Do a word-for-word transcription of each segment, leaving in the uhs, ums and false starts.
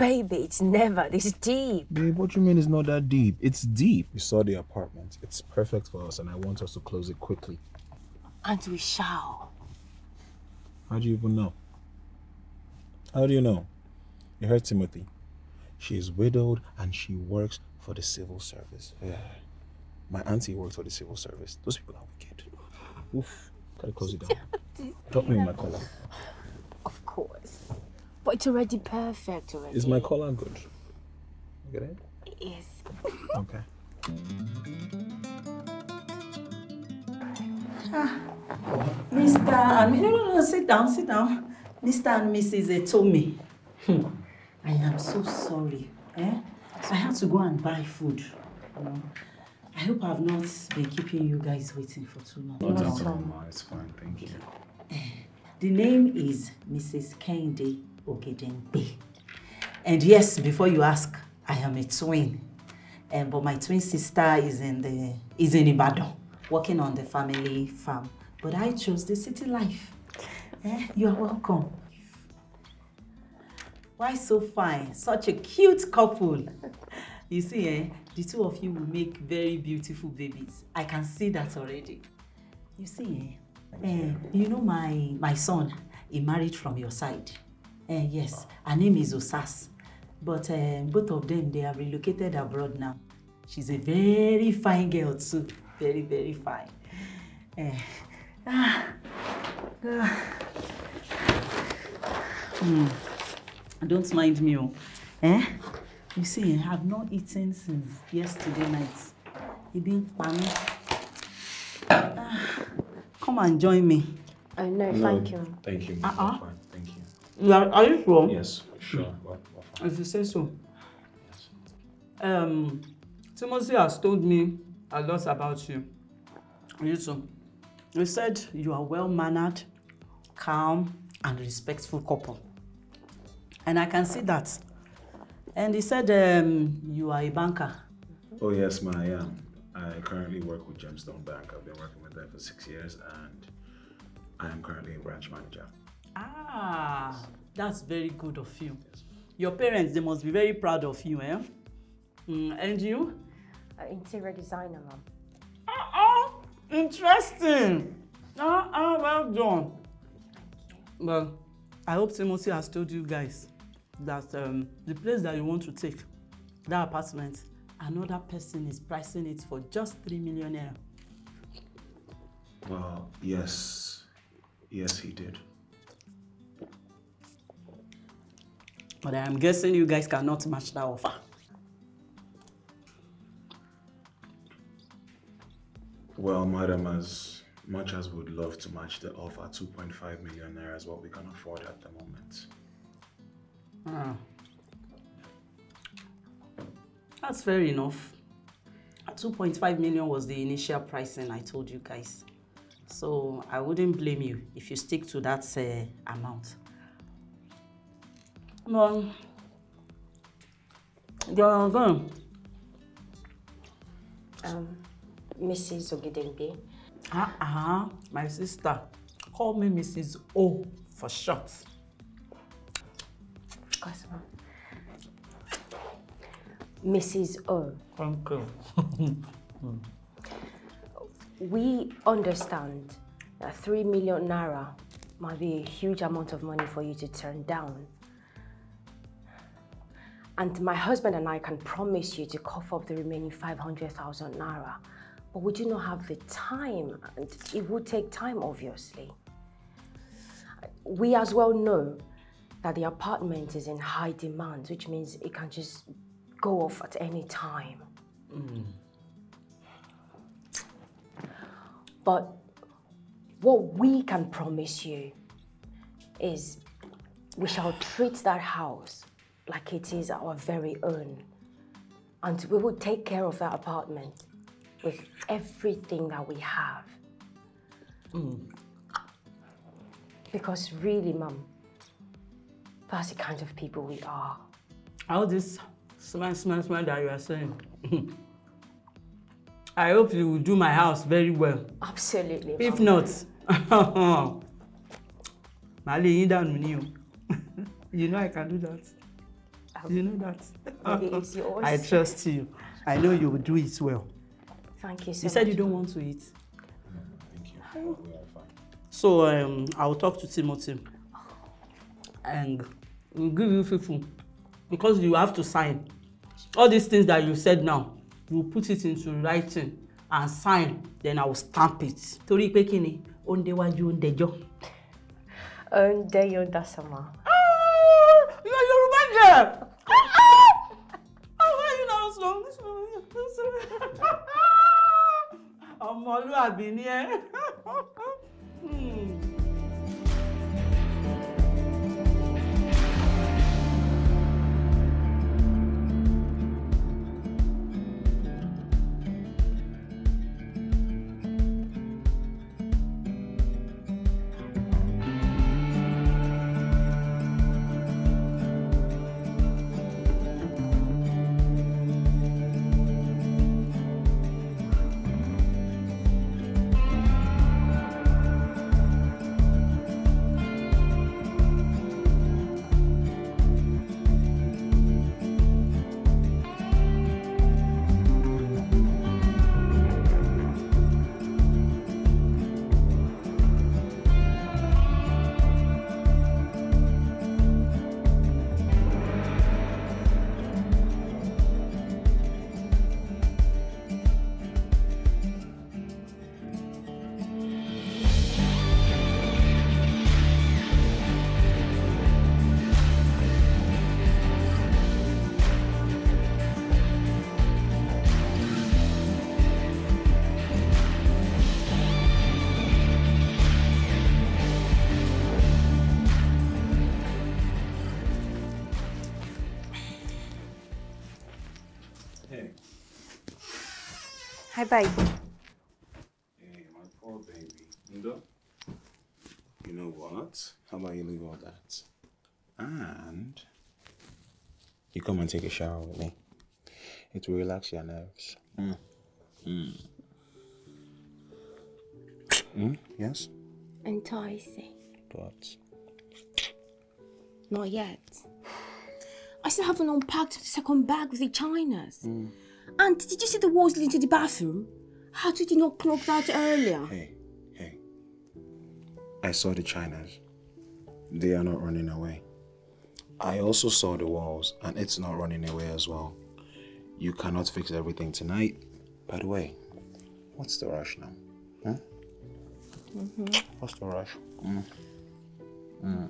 Baby, it's never this deep. Babe, what you mean it's not that deep? It's deep. We saw the apartment. It's perfect for us and I want us to close it quickly. And we shall. How do you even know? How do you know? You heard Timothy. She is widowed and she works for the civil service. Yeah. My auntie works for the civil service. Those people are wicked. Oof. Gotta close it down. Drop me in my collar. Of course. But it's already perfect already. Is my collar good? You get it? Yes. Okay. Ah, Mister and... No, no, no, sit down, sit down. Mister and Missus told me. Hmm. I am so sorry. Eh? I had to go and buy food. Um, I hope I have not been keeping you guys waiting for too long. No, no, no, no. It's fine, thank you. The name is Missus Kende Ogedengbe. And yes, before you ask, I am a twin. Um, but my twin sister is in the is in Ibadan, working on the family farm. But I chose the city life. Eh? You are welcome. Why so fine? Such a cute couple. You see, eh? The two of you will make very beautiful babies. I can see that already. You see, eh? eh you know my, my son, he married from your side. Eh, yes, her name is Osas. But eh, both of them, they are relocated abroad now. She's a very fine girl too. Very, very fine. Eh. Ah. Ah. Hmm. Don't mind me, eh? You see, I have not eaten since yesterday night. You've been funny. Ah, come and join me. Oh, no, no thank you. Thank you, uh -uh. Fine. Thank you. you are, are you sure? Yes, sure. Mm. Well, well, fine. If you say so. Yes. Um, Timothy has told me a lot about you. You too. He said you are well-mannered, calm, and respectful couple. And I can see that. And he said um, you are a banker. Oh yes, ma, I am. I currently work with Gemstone Bank. I've been working with them for six years and I am currently a branch manager. Ah, that's very good of you. Yes, your parents, they must be very proud of you, eh? Mm, and you? Uh, interior designer, ma'am. Uh-oh, interesting. Uh-uh, well done. Well, I hope Timothy has told you guys that um, the place that you want to take, that apartment, another person is pricing it for just three million naira. Well, yes. Yes, he did. But I'm guessing you guys cannot match that offer. Well, madam, as much as we'd love to match the offer, two point five million naira is what we can afford at the moment. Ah. That's fair enough. two point five million was the initial pricing I told you guys. So I wouldn't blame you if you stick to that uh, amount. Well, you're gone. Um, Missus Ogedengbe. Ah, uh -uh, my sister. Call me Missus O for short. Missus O. Thank you. We understand that three million naira might be a huge amount of money for you to turn down. And my husband and I can promise you to cough up the remaining five hundred thousand naira. But we do not have the time, and it would take time, obviously. We as well know that the apartment is in high demand, which means it can just go off at any time. Mm. But what we can promise you is we shall treat that house like it is our very own. And we will take care of that apartment with everything that we have. Mm. Because really, Mum, that's the kind of people we are. All this smile, smile, smile that you are saying. I hope you will do my house very well. Absolutely. If Mom. Not, Mali, you know I can do that. Um, you know that. It's yours. I trust you. I know you will do it well. Thank you so much. You said you don't want to eat. No, thank you. Oh. We are fine. So um, I'll talk to Timothy. And we'll give you fufu. Because you have to sign. All these things that you said now, you put it into writing and sign, then I will stamp it. Tori pe kini, onde waju onde jo. Onde yo dasama. Oh, you are Yoruba girl. Oh, why you now so? I'm Malu Abini eh. Hmm. Hi, baby. Hey, my poor baby. Ndo. You know what? How about you leave all that? And you come and take a shower with me. It will relax your nerves. Mm. Mm. Mm? Yes? Enticing. But? Not yet. I still haven't unpacked the second bag with the chinas. Mm. And did you see the walls leading to the bathroom? How did you not clock that earlier? Hey, hey. I saw the chinas. They are not running away. I also saw the walls, and it's not running away as well. You cannot fix everything tonight. By the way, what's the rush now? Huh? Mm-hmm. What's the rush? Mm. Mm.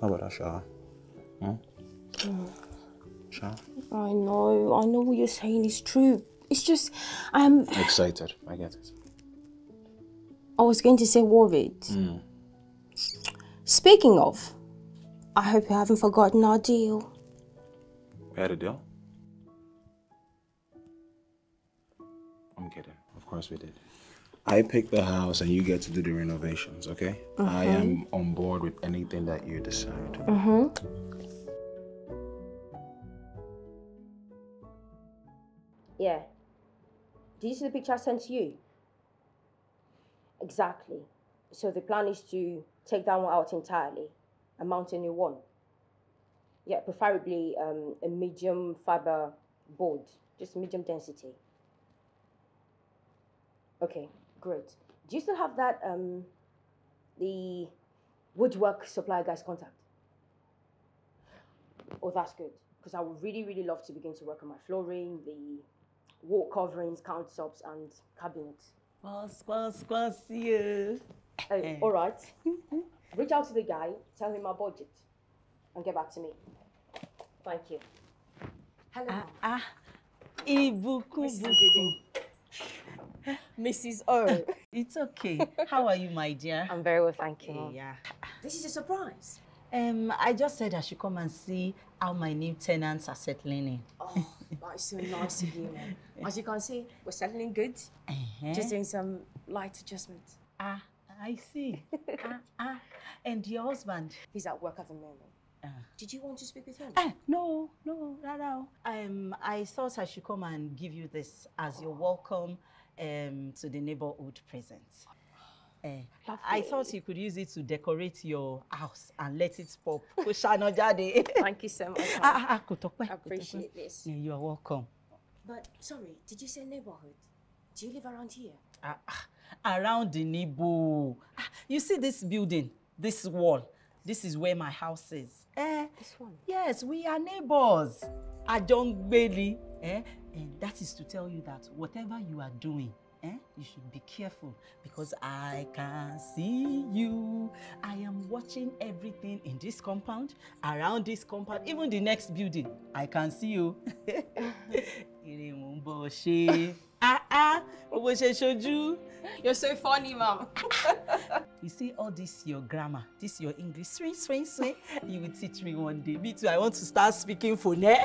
How about that shower? Huh? Mm. Shower? I know, I know what you're saying is true. It's just, I'm... excited, I get it. I was going to say worried. Mm. Speaking of, I hope you haven't forgotten our deal. We had a deal? I'm kidding, of course we did. I pick the house and you get to do the renovations, okay? Mm-hmm. I am on board with anything that you decide. Mm-hmm. Yeah. Did you see the picture I sent to you? Exactly. So the plan is to take that one out entirely and mount a new one. Yeah, preferably um, a medium fiber board, just medium density. Okay, great. Do you still have that, um, the woodwork supply guy's contact? Oh, that's good, because I would really, really love to begin to work on my flooring, the wall coverings, countertops, and cabinets. Boss, boss, boss, you. Uh, all right. Reach out to the guy, tell him my budget, and get back to me. Thank you. Hello. Ah, ah. Ibukun, Ibukun. Missus O. It's okay. How are you, my dear? I'm very well, thank you. Yeah. This is a surprise. Um, I just said I should come and see how my new tenants are settling in. Oh, that's so nice of you. As you can see, we're settling good. Uh-huh. Just doing some light adjustments. Ah, I see. ah, ah. And your husband? He's at work at the moment. Uh. Did you want to speak with him? Uh, no, no, not now. Um, I thought I should come and give you this as oh. your welcome um, to the neighborhood present. Eh, I thought you could use it to decorate your house and let it pop. Thank you so much. I appreciate this. Yeah, you are welcome. But sorry, did you say neighborhood? Do you live around here? Uh, uh, around the neighborhood. Uh, you see this building, this wall. This is where my house is. Eh, this one? Yes, we are neighbors. Ajah Bailey. Eh? And that is to tell you that whatever you are doing, eh, you should be careful, because I can see you. I am watching everything in this compound, around this compound, even the next building. I can see you. You're so funny, Mom. You see, all this your grammar, this your English, swing, swing, swing. You will teach me one day. Me too, I want to start speaking for ne.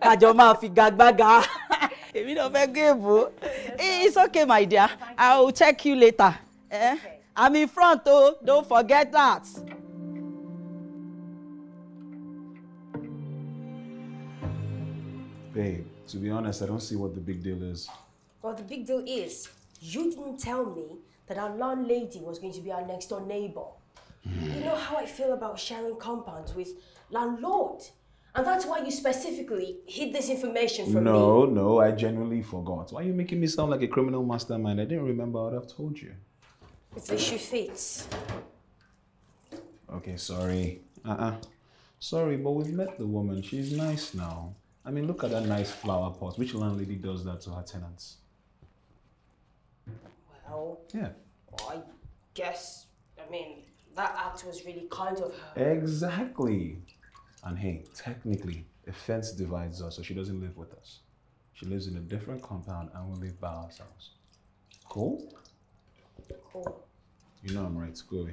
It's okay, my dear. I will check you later. Eh? Okay. I'm in front, oh, don't forget that. Babe, to be honest, I don't see what the big deal is. Well, the big deal is, you didn't tell me that our landlady was going to be our next door neighbor. You know how I feel about sharing compounds with landlord. And that's why you specifically hid this information from no, me. No, no, I genuinely forgot. Why are you making me sound like a criminal mastermind? I didn't remember what I've told you. It's the shoe fits. Okay, sorry. Uh-uh. Sorry, but we've met the woman. She's nice now. I mean, look at that nice flower pot. Which landlady does that to her tenants? Well, yeah. Well, I guess, I mean, that act was really kind of her. Exactly. And hey, technically, a fence divides us, so she doesn't live with us. She lives in a different compound and we live by ourselves. Cool? Cool. You know I'm right, Scooby.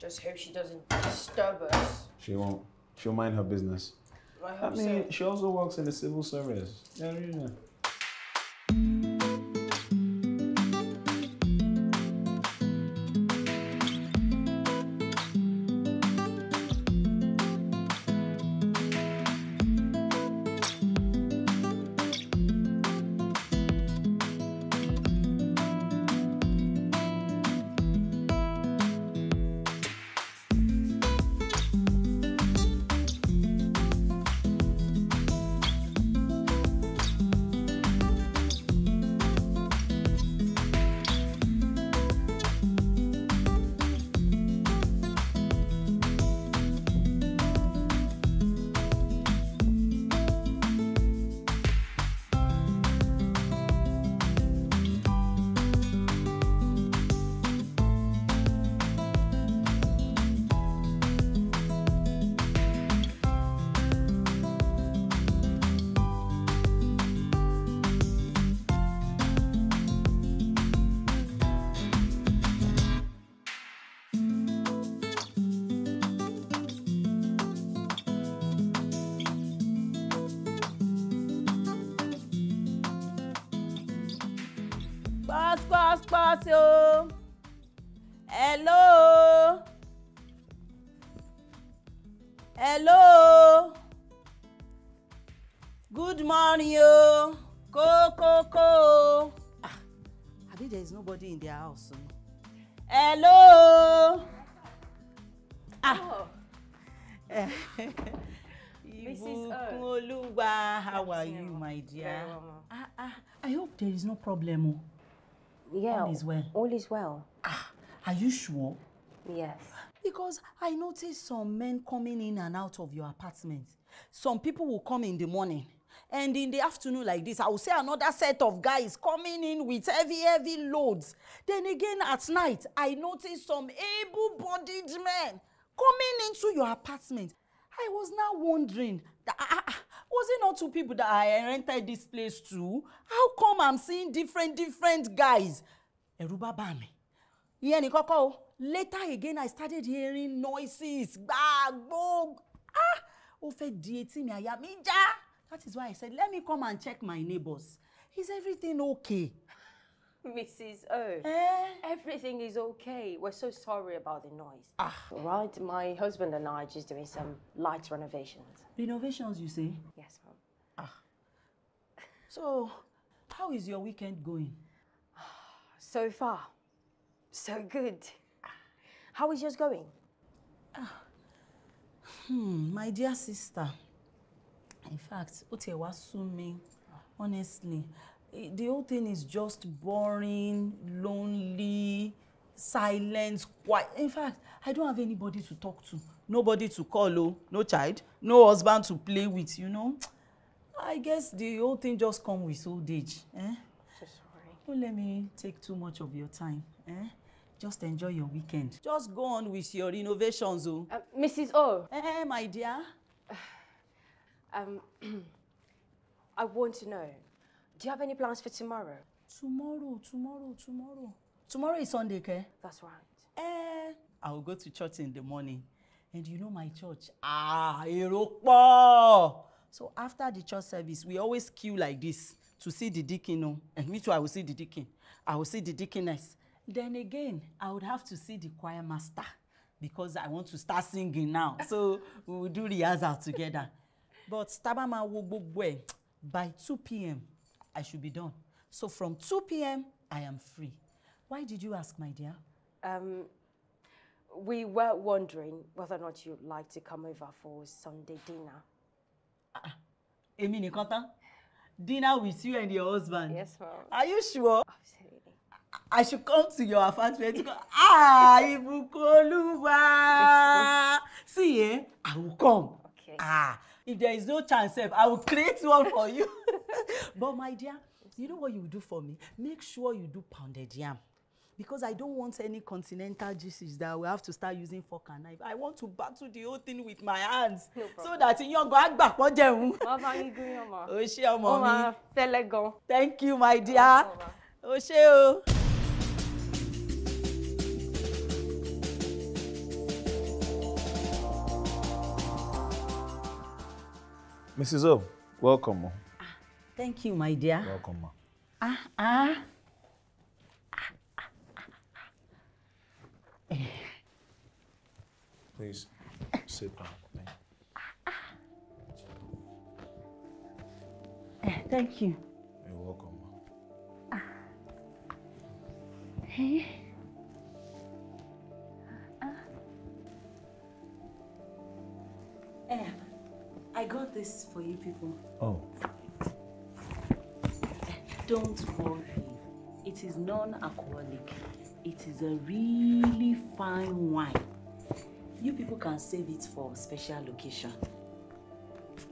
Just hope she doesn't disturb us. She won't. She'll mind her business. I, hope I mean, so. She also works in the civil service. Yeah, yeah. Hello? Hello? Good morning, oh. Ko, ko, ko. Ah, I think there is nobody in their house. So. Hello? Ah. Oh. Missus O. How are you, my dear? Ah, ah, I hope there is no problem. Oh. Yeah, all is well. All is well. Ah, are you sure? Yes. Because I noticed some men coming in and out of your apartment. Some people will come in the morning, and in the afternoon like this, I will see another set of guys coming in with heavy, heavy loads. Then again at night, I noticed some able-bodied men coming into your apartment. I was now wondering, that, uh, was it not two people that I rented this place to? How come I'm seeing different, different guys? Eruba ba mi. Yeni koko. Later again, I started hearing noises. Bah, bog. Ah, ofe dieti mi ayamija. That is why I said, let me come and check my neighbors. Is everything okay? Missus O, eh? Everything is okay. We're so sorry about the noise. Ah. Right, my husband and I are just doing some light renovations. Renovations, you say? Yes, Mom. Ah. So, how is your weekend going? So far, so good. How is yours going? Ah. Hmm, my dear sister. In fact, Otewa Sumi, honestly, the whole thing is just boring, lonely, silent, quiet. In fact, I don't have anybody to talk to, nobody to call, oh, no child, no husband to play with, you know. I guess the whole thing just comes with old age. Eh? So sorry. Don't let me take too much of your time. Eh? Just enjoy your weekend. Just go on with your innovations, oh. Uh, Missus O. Eh, my dear. Um, I want to know, do you have any plans for tomorrow? Tomorrow, tomorrow, tomorrow. Tomorrow is Sunday, okay? That's right. Eh, I'll go to church in the morning. And you know my church. Ah, Erokpo! So after the church service, we always queue like this to see the deacon. No? And me too, I will see the deacon. I will see the deaconess. Then again, I would have to see the choir master because I want to start singing now. So we will do rehearsal together. But Tabama Wobobwe, by two p m, I should be done. So from two p m, I am free. Why did you ask, my dear? Um, we were wondering whether or not you'd like to come over for Sunday dinner. Ah, Emi Nikota? Dinner with you and your husband? Yes, ma'am. Are you sure? Absolutely. I should come to your apartment to go, ah, Ibukoluwa! See, eh? I will come. Okay. Ah. If there is no chance, I will create one for you. But my dear, you know what you do for me? Make sure you do pounded yam. Because I don't want any continental dishes that we have to start using fork and knife. I want to battle the whole thing with my hands. No problem. So that in your go back on them. Oshé, mommy. Thank you, my dear. Oshé. Missus O, welcome, ma. Ah, thank you, my dear. Welcome, ma. Ah, ah. ah, ah, ah, ah. Please, sit down with me. Ah, ah. Eh, thank you. You're welcome, ma. Ah. Hey. Ah, ah. Eh. I got this for you people. Oh. Don't worry. It is non-alcoholic. It is a really fine wine. You people can save it for special location.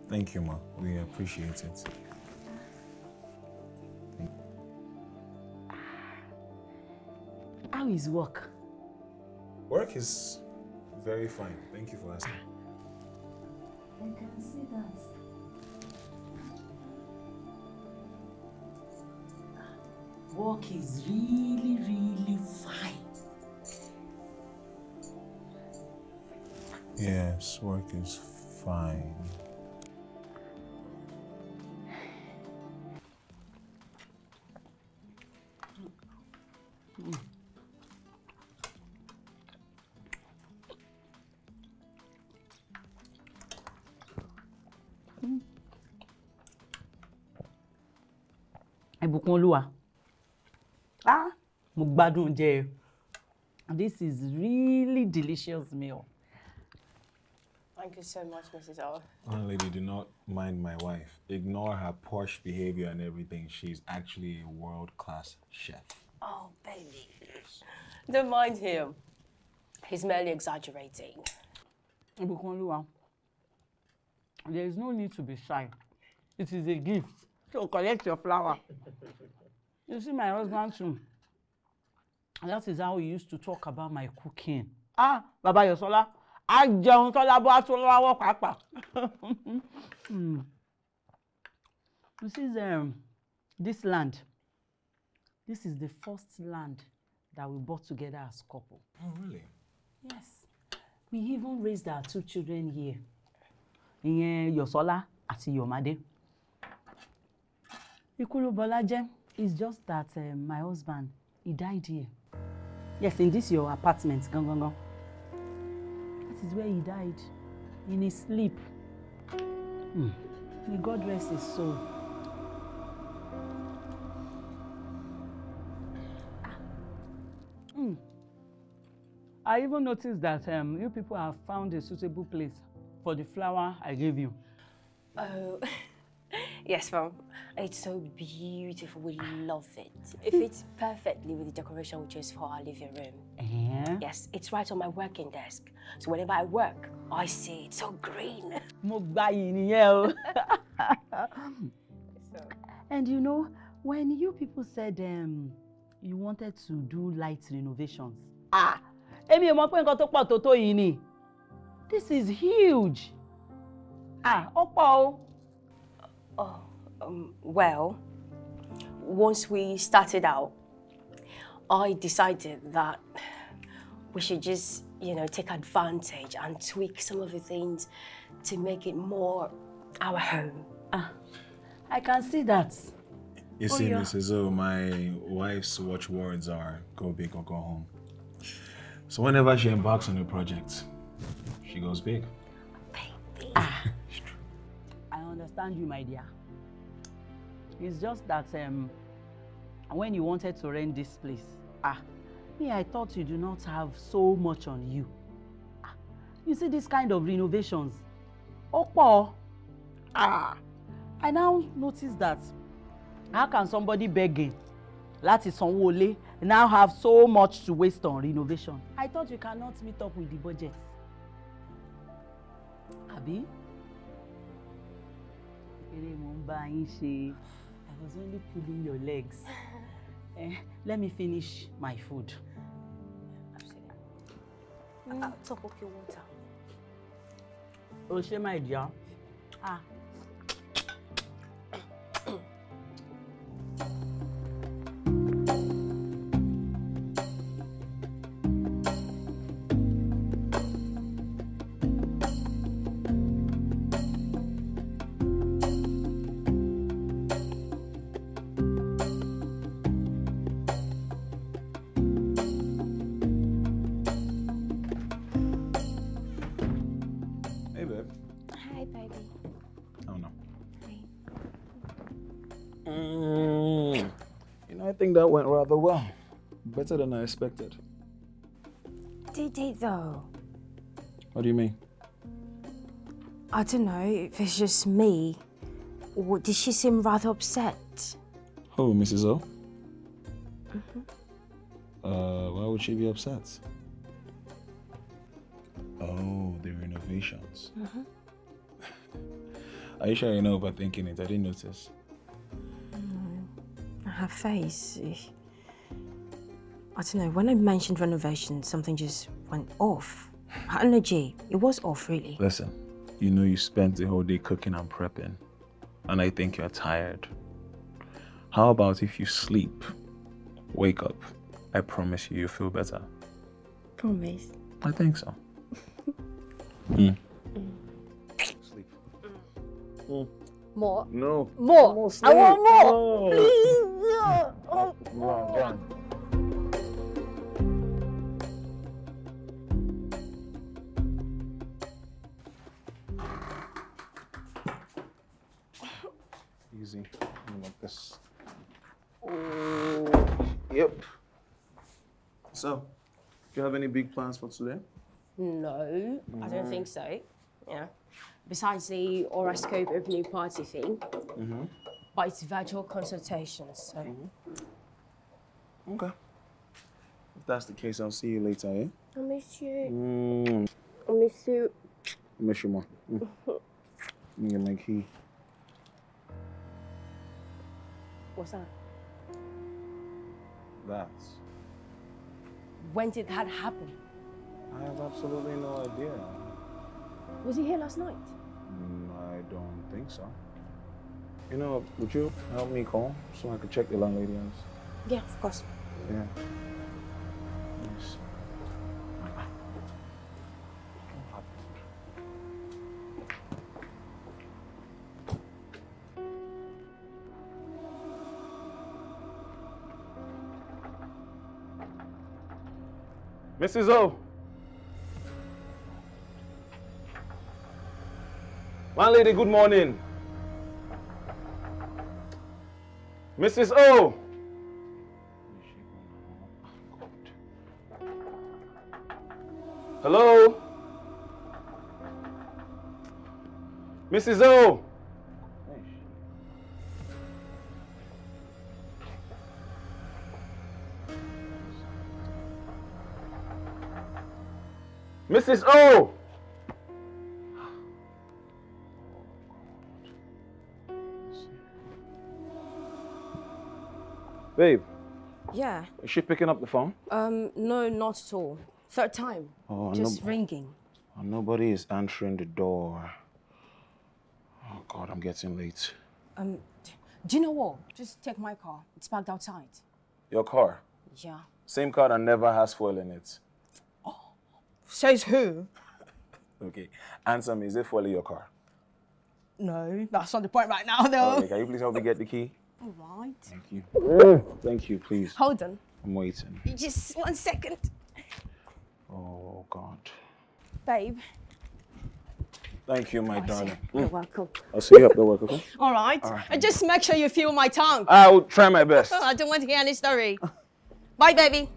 Thank you, ma. We appreciate it. How is work? Work is very fine. Thank you for asking. I can see that. Work is really, really fine. Yes, work is fine. Mm. Ibukun, ah, mo gbádùn jẹ. This is really delicious meal. Thank you so much, Missus O. One lady, do not mind my wife. Ignore her posh behavior and everything. She's actually a world-class chef. Oh, baby. Don't mind him. He's merely exaggerating. Ibukun, there is no need to be shy. It is a gift. So collect your flower. You see my husband soon. That is how he used to talk about my cooking. Ah, Baba Yosola. I don't talk papa. This is um this land. This is the first land that we bought together as a couple. Oh really? Yes. We even raised our two children here. Iyen Yosola ati Yomade. Ikulu is just that uh, my husband, he died here. Yes, in this your apartment, gong gong gong. That is where he died, in his sleep. Mm. May God rest his soul. Ah, I even noticed that um, you people have found a suitable place for the flower I gave you. Oh, yes, Mom. It's so beautiful. We love it. It fits perfectly with the decoration we chose for our living room. Yeah. Yes, it's right on my working desk. So whenever I work, I see it's so green. And you know, when you people said um, you wanted to do light renovations, ah, this is huge. Ah, Opo. Oh, um, well, once we started out, I decided that we should just, you know, take advantage and tweak some of the things to make it more our home. Ah, I can see that. You see, oh, yeah. Missus O, my wife's watchwords are go big or go home. So whenever she embarks on a project, she goes big. Baby. Ah. I understand you, my dear. It's just that um, when you wanted to rent this place, ah, me, I thought you do not have so much on you. Ah, you see, this kind of renovations, Opo, ah, I now notice that how can somebody begging, that is sanwo ole, now have so much to waste on renovation? I thought you cannot meet up with the budget. Abi? I was only pulling your legs. Eh, let me finish my food. Absolutely. I'll top up your water. Oshé, my dear. Ah. That went rather well. Better than I expected. Did it though? What do you mean? I don't know if it's just me, or did she seem rather upset? Who, Missus O? Mm-hmm. Uh, why would she be upset? Oh, the renovations. Mm-hmm. Are you sure you're not overthinking it? I didn't notice. Her face. I don't know, when I mentioned renovation, something just went off. Her energy, it was off really. Listen, you know you spent the whole day cooking and prepping, and I think you're tired. How about if you sleep, wake up, I promise you, you'll feel better. Promise? I think so. mm. Mm. Sleep. Mm. More? No. More. More sleep. I want more! No. Please! No. Oh, oh. Done. Easy. I'm like this. Oh, yep. So, do you have any big plans for today? No, mm. I don't think so. Yeah. Besides the Horoscope opening party thing, mm-hmm. but it's virtual consultations, so. Mm-hmm. Okay. If that's the case, I'll see you later, eh? I miss you. Mm. I miss you. I miss you more. Mm. Let me get my key. What's that? That's. When did that happen? I have absolutely no idea. Was he here last night? Mm, I don't think so. You know, would you help me call so I could check the landlady house? Yeah, of course. Yeah. Yes. Missus O! Landlady, good morning. Missus O! Hello? Missus O! Missus O! Babe. Yeah. Is she picking up the phone? Um, no, not at all. Third time. Oh, just no, ringing. And nobody is answering the door. Oh God, I'm getting late. Um, do you know what? Just take my car. It's parked outside. Your car? Yeah. Same car that never has fuel in it. Oh. Says who? Okay. Answer me. Is it fuel in your car? No, that's not the point right now, though. Okay, can you please help me get the key? All right. Thank you. Oh, thank you, please. Hold on. I'm waiting. You just one second. Oh, God. Babe. Thank you, my oh, darling. Mm. You're welcome. I'll see you up the work, okay? All right. All right. And just make sure you feel my tongue. I'll try my best. Oh, I don't want to hear any story. Bye, baby.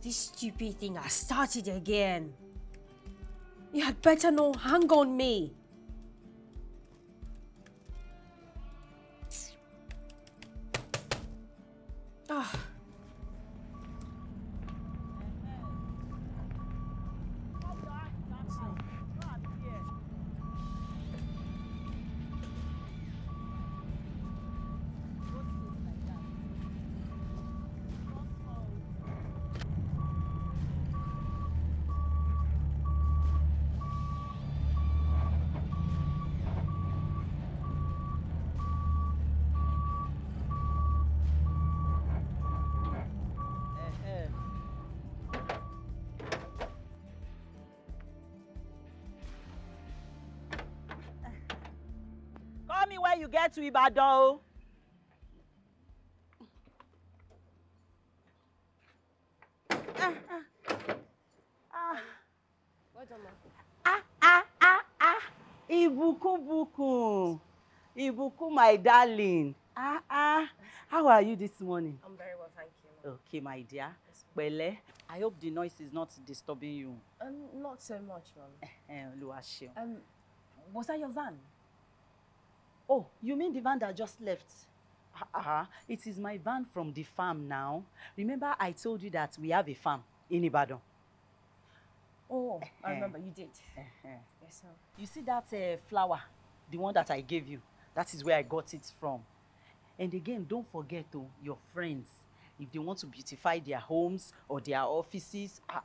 This stupid thing has started again. You had better not hang on me. Ah. You get to Ibadan. Ah, ah, ah, ah, ah, ah. Ibukun, Ibukun, Ibukun, my darling. Ah, ah. How are you this morning? I'm very well, thank you. Okay, my dear. Well, I hope the noise is not disturbing you. Um, not so much, ma'am. Um, was that your van? Oh, you mean the van that just left? Uh-huh. It is my van from the farm now. Remember I told you that we have a farm in Ibadan. Oh, I remember you did. Uh-huh. Yes, sir. You see that uh, flower, the one that I gave you? That is where I got it from. And again, don't forget oh, your friends. If they want to beautify their homes or their offices, uh, uh,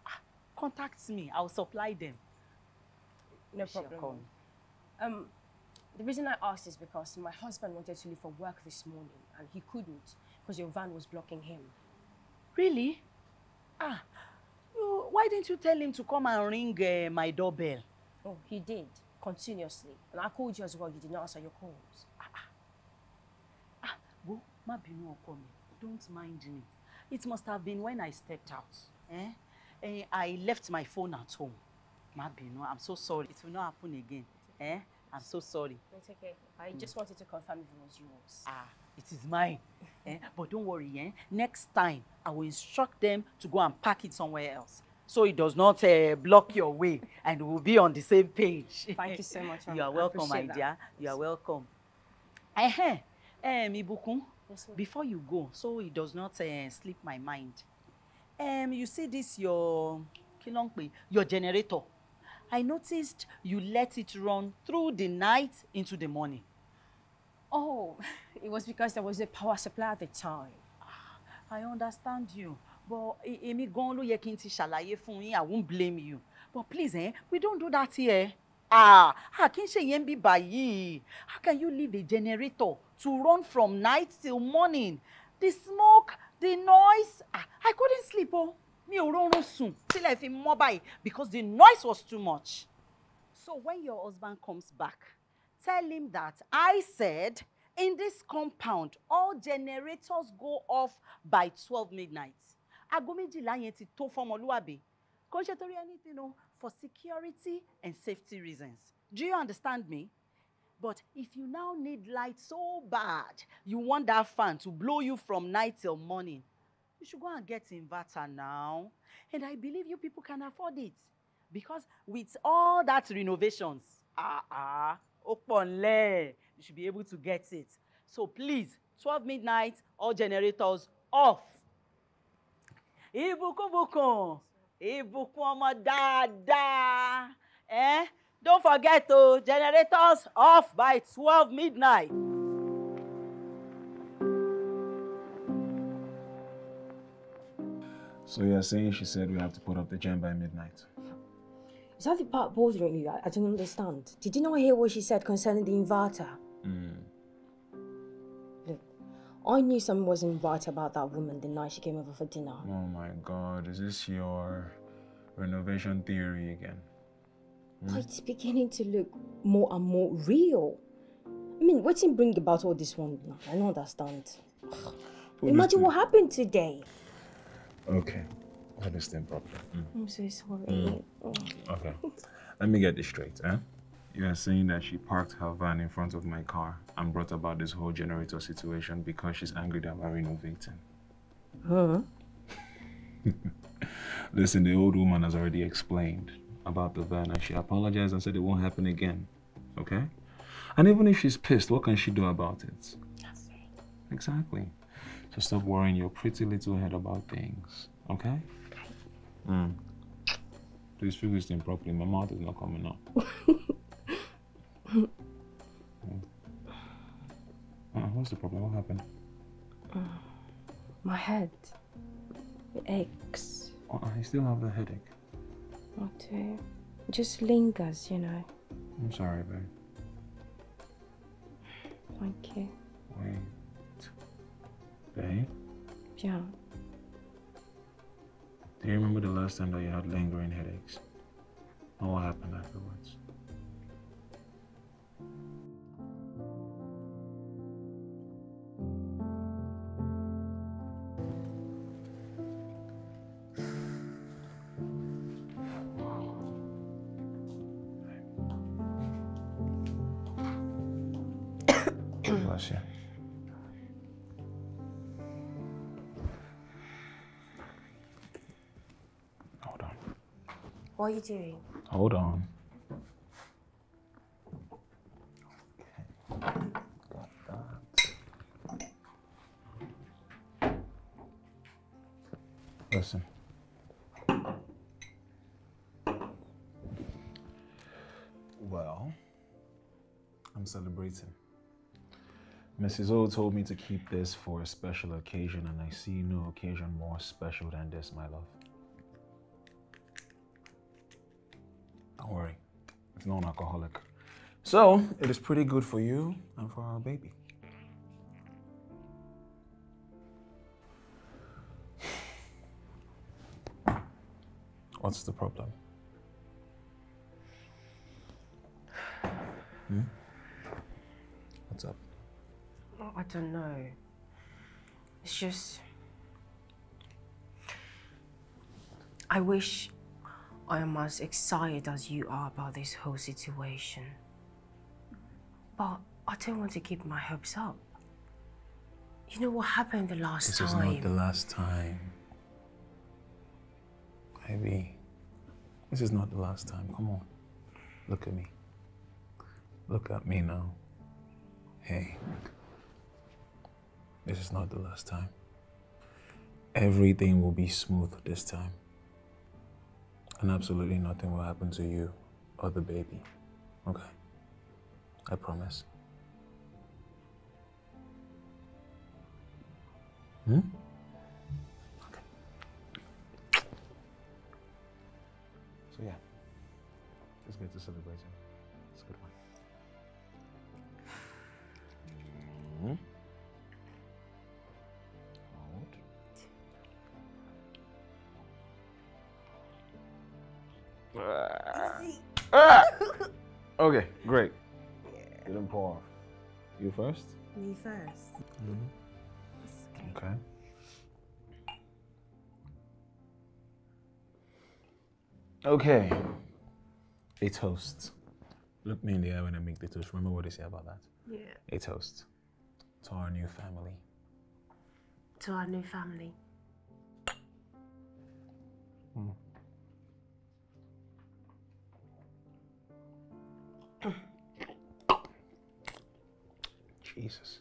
contact me. I'll supply them. No problem. Um. The reason I asked is because my husband wanted to leave for work this morning and he couldn't because your van was blocking him. Really? Ah, you, why didn't you tell him to come and ring uh, my doorbell? Oh, he did, continuously. And I called you as well, you did not answer your calls. Ah, ah. Ah, well, ma binu okomi, don't mind me. It must have been when I stepped out. Eh? Eh, I left my phone at home. Ma binu, I'm so sorry. It will not happen again. Eh? I'm so sorry. It's okay. I just mm. wanted to confirm if it was yours. Ah, it is mine. eh? But don't worry, eh? Next time, I will instruct them to go and pack it somewhere else. So it does not uh, block your way and we'll be on the same page. Thank you so much. You are welcome, my dear. You are welcome. Eh, Ibukun, before you go, so it does not uh, slip my mind. Um, you see this, your, your generator. I noticed you let it run through the night into the morning. Oh, it was because there was a power supply at the time. Ah, I understand you. But I won't blame you. But please, eh, we don't do that here. Ah, how can you leave the generator to run from night till morning? The smoke, the noise, ah, I couldn't sleep, oh. Till I feel mobile because the noise was too much. So when your husband comes back, tell him that I said in this compound, all generators go off by twelve midnight. Aago méjìlá yẹn ti tó fọ́mọlúwàbí. Kò ṣe torí anything o, for security and safety reasons. Do you understand me? But if you now need light so bad, you want that fan to blow you from night till morning, you should go and get inverter now. And I believe you people can afford it. Because with all that renovations, ah ah, oponle, you should be able to get it. So please, twelve midnight, all generators off. Ibukun, Ibukun, Ibukun ọmọ dáadáa. Eh? Don't forget to generators off by twelve midnight. So you're saying she said we have to put up the gem by midnight? Is that the part bothering you? I don't understand. Did you not hear what she said concerning the inverter? Mm. Look, I knew something wasn't right about that woman the night she came over for dinner. Oh my God, is this your renovation theory again? Mm. It's beginning to look more and more real. I mean, what's in bring about all this one? No, I don't understand. Imagine what happened today. Okay. I understand properly. Mm. I'm so sorry. Mm. Oh. Okay. Let me get this straight, eh? You are saying that she parked her van in front of my car and brought about this whole generator situation because she's angry that we're renovating. Huh? Listen, the old woman has already explained about the van and she apologized and said it won't happen again. Okay? And even if she's pissed, what can she do about it? Nothing. Exactly. So stop worrying your pretty little head about things. Okay? Mm. Please feel this thing properly. My mouth is not coming up. Mm. uh, what's the problem? What happened? Uh, my head. It aches. Oh, I still have the headache. I do. It just lingers, you know. I'm sorry, babe. Thank you. Wait. Babe? Yeah. Do you remember the last time that you had lingering headaches? And what happened afterwards? What are you doing? Hold on. Okay. Got that. Listen. Well, I'm celebrating. Missus O told me to keep this for a special occasion, and I see no occasion more special than this, my love. Don't worry, it's non-alcoholic. So, it is pretty good for you and for our baby. What's the problem? Hmm? What's up? Oh, I don't know. It's just... I wish... I am as excited as you are about this whole situation. But I don't want to keep my hopes up. You know what happened the last this time? This is not the last time. Baby, this is not the last time. Come on. Look at me. Look at me now. Hey. This is not the last time. Everything will be smooth this time. And absolutely nothing will happen to you or the baby, okay? I promise. Hmm? Okay. So yeah, it's good to celebrate it. It's a good one. Mm-hmm. Ah! Okay, great. Yeah. Didn't pull off. You first? Me first. Mm-hmm. Okay. Okay. Okay. A toast. Look me in the eye when I make the toast. Remember what they say about that? Yeah. A toast. To our new family. To our new family. Mm. Jesus.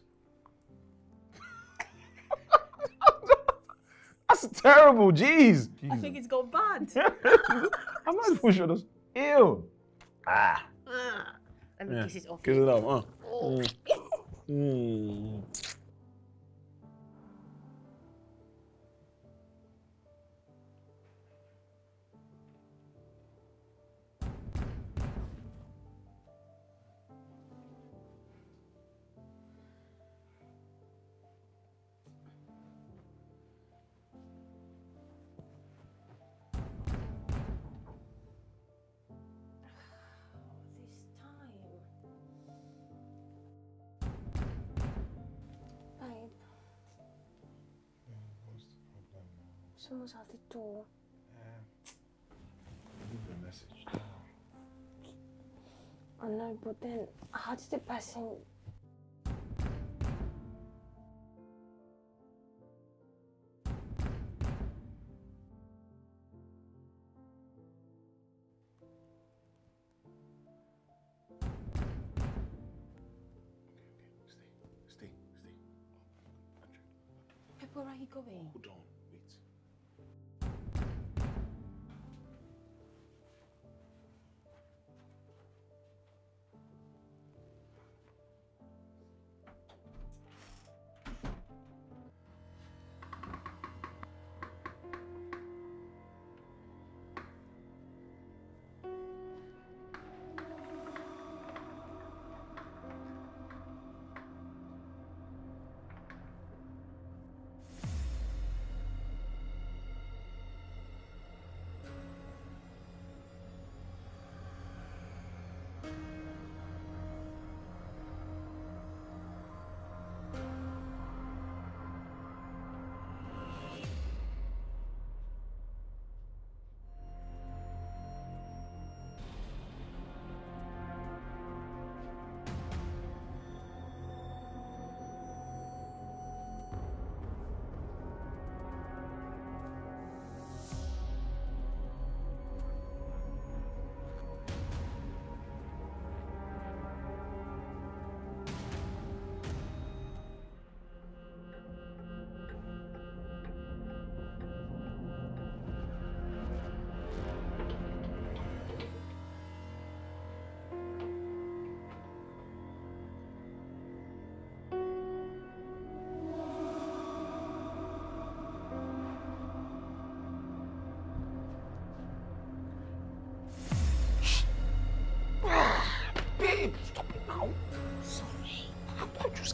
That's terrible, jeez. Jesus. I think it's gone bad. I'm not for sure. Ew. Ah. Uh, let me yeah. kiss it off. Kiss it off, huh? Oh. Mm. Someone's at the door. Yeah. Leave the message. I know, but then how did the person? Stay, stay, stay. Pepper, where are you going? Hold on.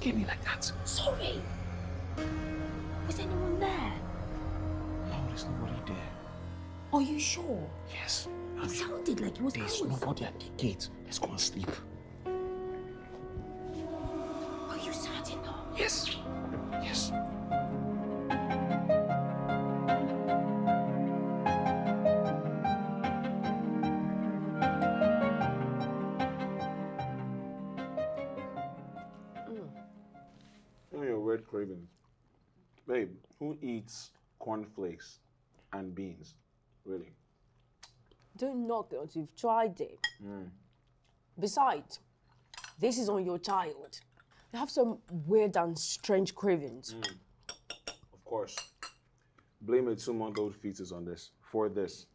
Give me like that. Sorry. Was anyone there? No, there's nobody there. Are you sure? Yes. I'm it sure. sounded like it was There's closed. nobody at the gate. Let's go and sleep. Are you certain though? Yes. Yes. Eats cornflakes and beans, really. Don't knock it until you've tried it. Mm. Besides, this is on your child. They have some weird and strange cravings. Mm. Of course. Blame a two-month-old fetus on this, for this.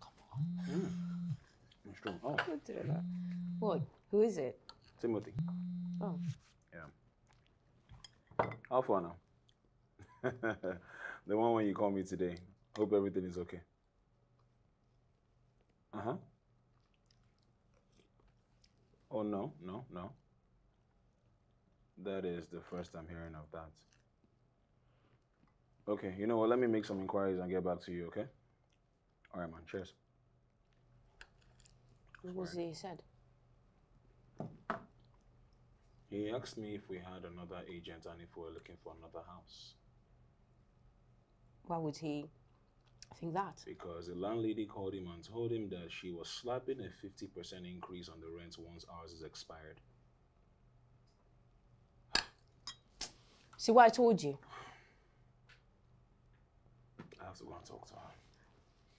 Come on. Mm. Strong. Oh. What? Who is it? Timothy. Oh. Yeah. How far now? The one when you called me today. Hope everything is okay. Uh-huh. Oh, no, no, no. That is the first I'm hearing of that. Okay, you know what? Let me make some inquiries and get back to you, okay? All right, man. Cheers. What was he said? He asked me if we had another agent and if we were looking for another house. Why would he think that? Because the landlady called him and told him that she was slapping a fifty percent increase on the rent once ours is expired. See what I told you? I have to go and talk to her.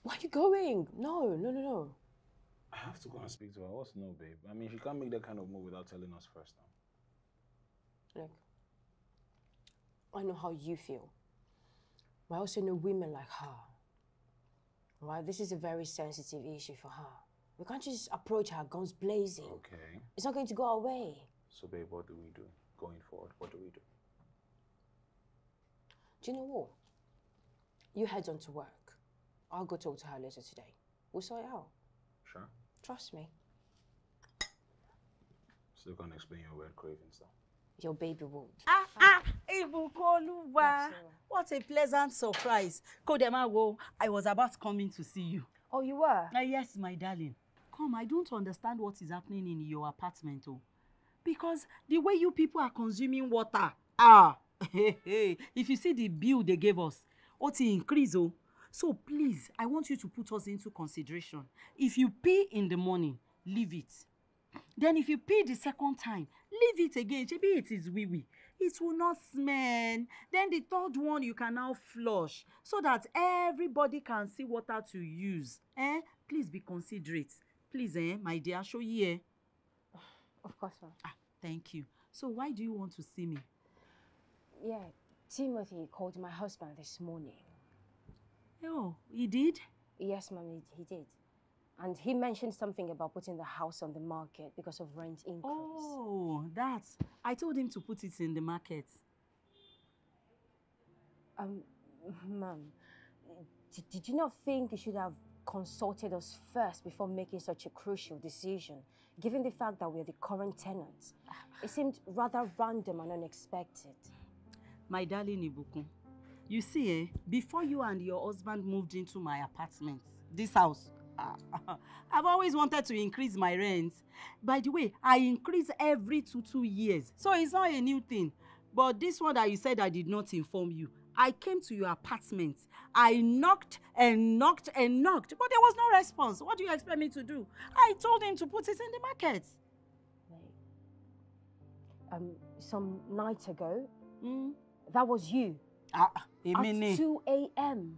Why are you going? No, no, no, no. I have to go and speak to her. What's no, babe? I mean, she can't make that kind of move without telling us first now. Look, I know how you feel. But I also know women like her. Right? This is a very sensitive issue for her. We can't just approach her guns blazing. Okay. It's not going to go our way. So, babe, what do we do? Going forward, what do we do? Do you know what? You head on to work. I'll go talk to her later today. We'll sort it out. Sure. Trust me. Still can't explain your weird cravings though. Your baby won't. Ah ah! Ibukun, what a pleasant surprise. Kodemawo, I was about coming to see you. Oh, you were? Uh, yes, my darling. Come, I don't understand what is happening in your apartment, oh. Because the way you people are consuming water, ah, hey, hey, if you see the bill they gave us, what increase, oh. So please, I want you to put us into consideration. If you pee in the morning, leave it. Then if you pee the second time, leave it again. Maybe it is wee wee. It will not smell. Then the third one you can now flush so that everybody can see water to use. Eh? Please be considerate. Please, eh, my dear, show you. Eh? Of course, ma'am. Ah, thank you. So why do you want to see me? Yeah, Timothy called my husband this morning. Oh, he did? Yes, ma'am, he did. And he mentioned something about putting the house on the market because of rent increase. Oh, that. I told him to put it in the market. Um, ma'am, did, did you not think you should have consulted us first before making such a crucial decision, given the fact that we are the current tenants? It seemed rather random and unexpected. My darling Ibukun, you see, eh, before you and your husband moved into my apartment, this house, uh, I've always wanted to increase my rent. By the way, I increase every two, two years. So it's not a new thing. But this one that you said I did not inform you, I came to your apartment. I knocked and knocked and knocked, but there was no response. What do you expect me to do? I told him to put it in the market. Um, some night ago, mm, that was you. Ah, a minute. At two A M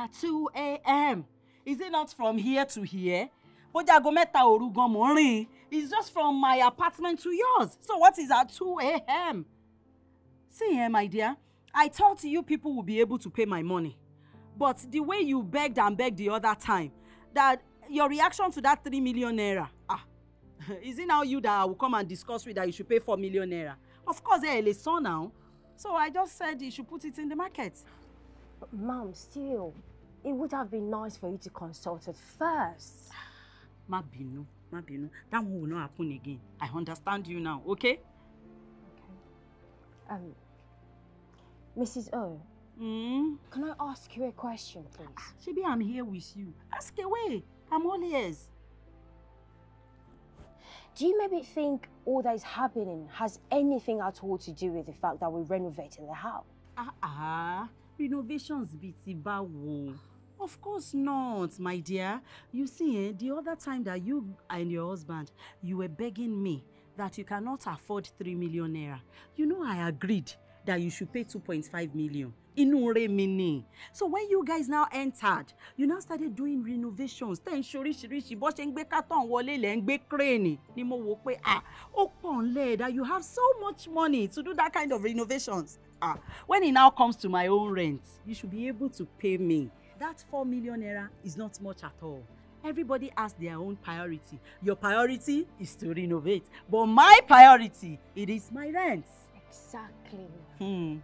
At two A M Is it not from here to here? It's just from my apartment to yours. So what is at two A M? See here, my dear. I thought you people would be able to pay my money. But the way you begged and begged the other time, that your reaction to that three million naira, ah, is it now you that I will come and discuss with that you should pay four million naira? Of course, eh, it's so now. So I just said you should put it in the market. But ma'am, still, it would have been nice for you to consult it first. Ma binu, ma binu, that one will not happen again. I understand you now, okay? Okay. Um, Missus O, mm? Can I ask you a question, please? Ah, Shebi, I'm here with you. Ask away. I'm all ears. Do you maybe think all that is happening has anything at all to do with the fact that we're renovating the house? Ah, ah, renovations biti bawo. Of course not, my dear. You see, eh, the other time that you and your husband, you were begging me that you cannot afford three million naira. You know I agreed that you should pay two point five million. Inure mini. So when you guys now entered, you now started doing renovations. Ten shori shirishi, bo shengbe katon wole lengbe kreni. Ni mo wokwe ah. Okpon le that you have so much money to do that kind of renovations. Ah, when it now comes to my own rent, you should be able to pay me. That four million naira is not much at all. Everybody has their own priority. Your priority is to renovate, but my priority, it is my rent. Exactly. Hmm.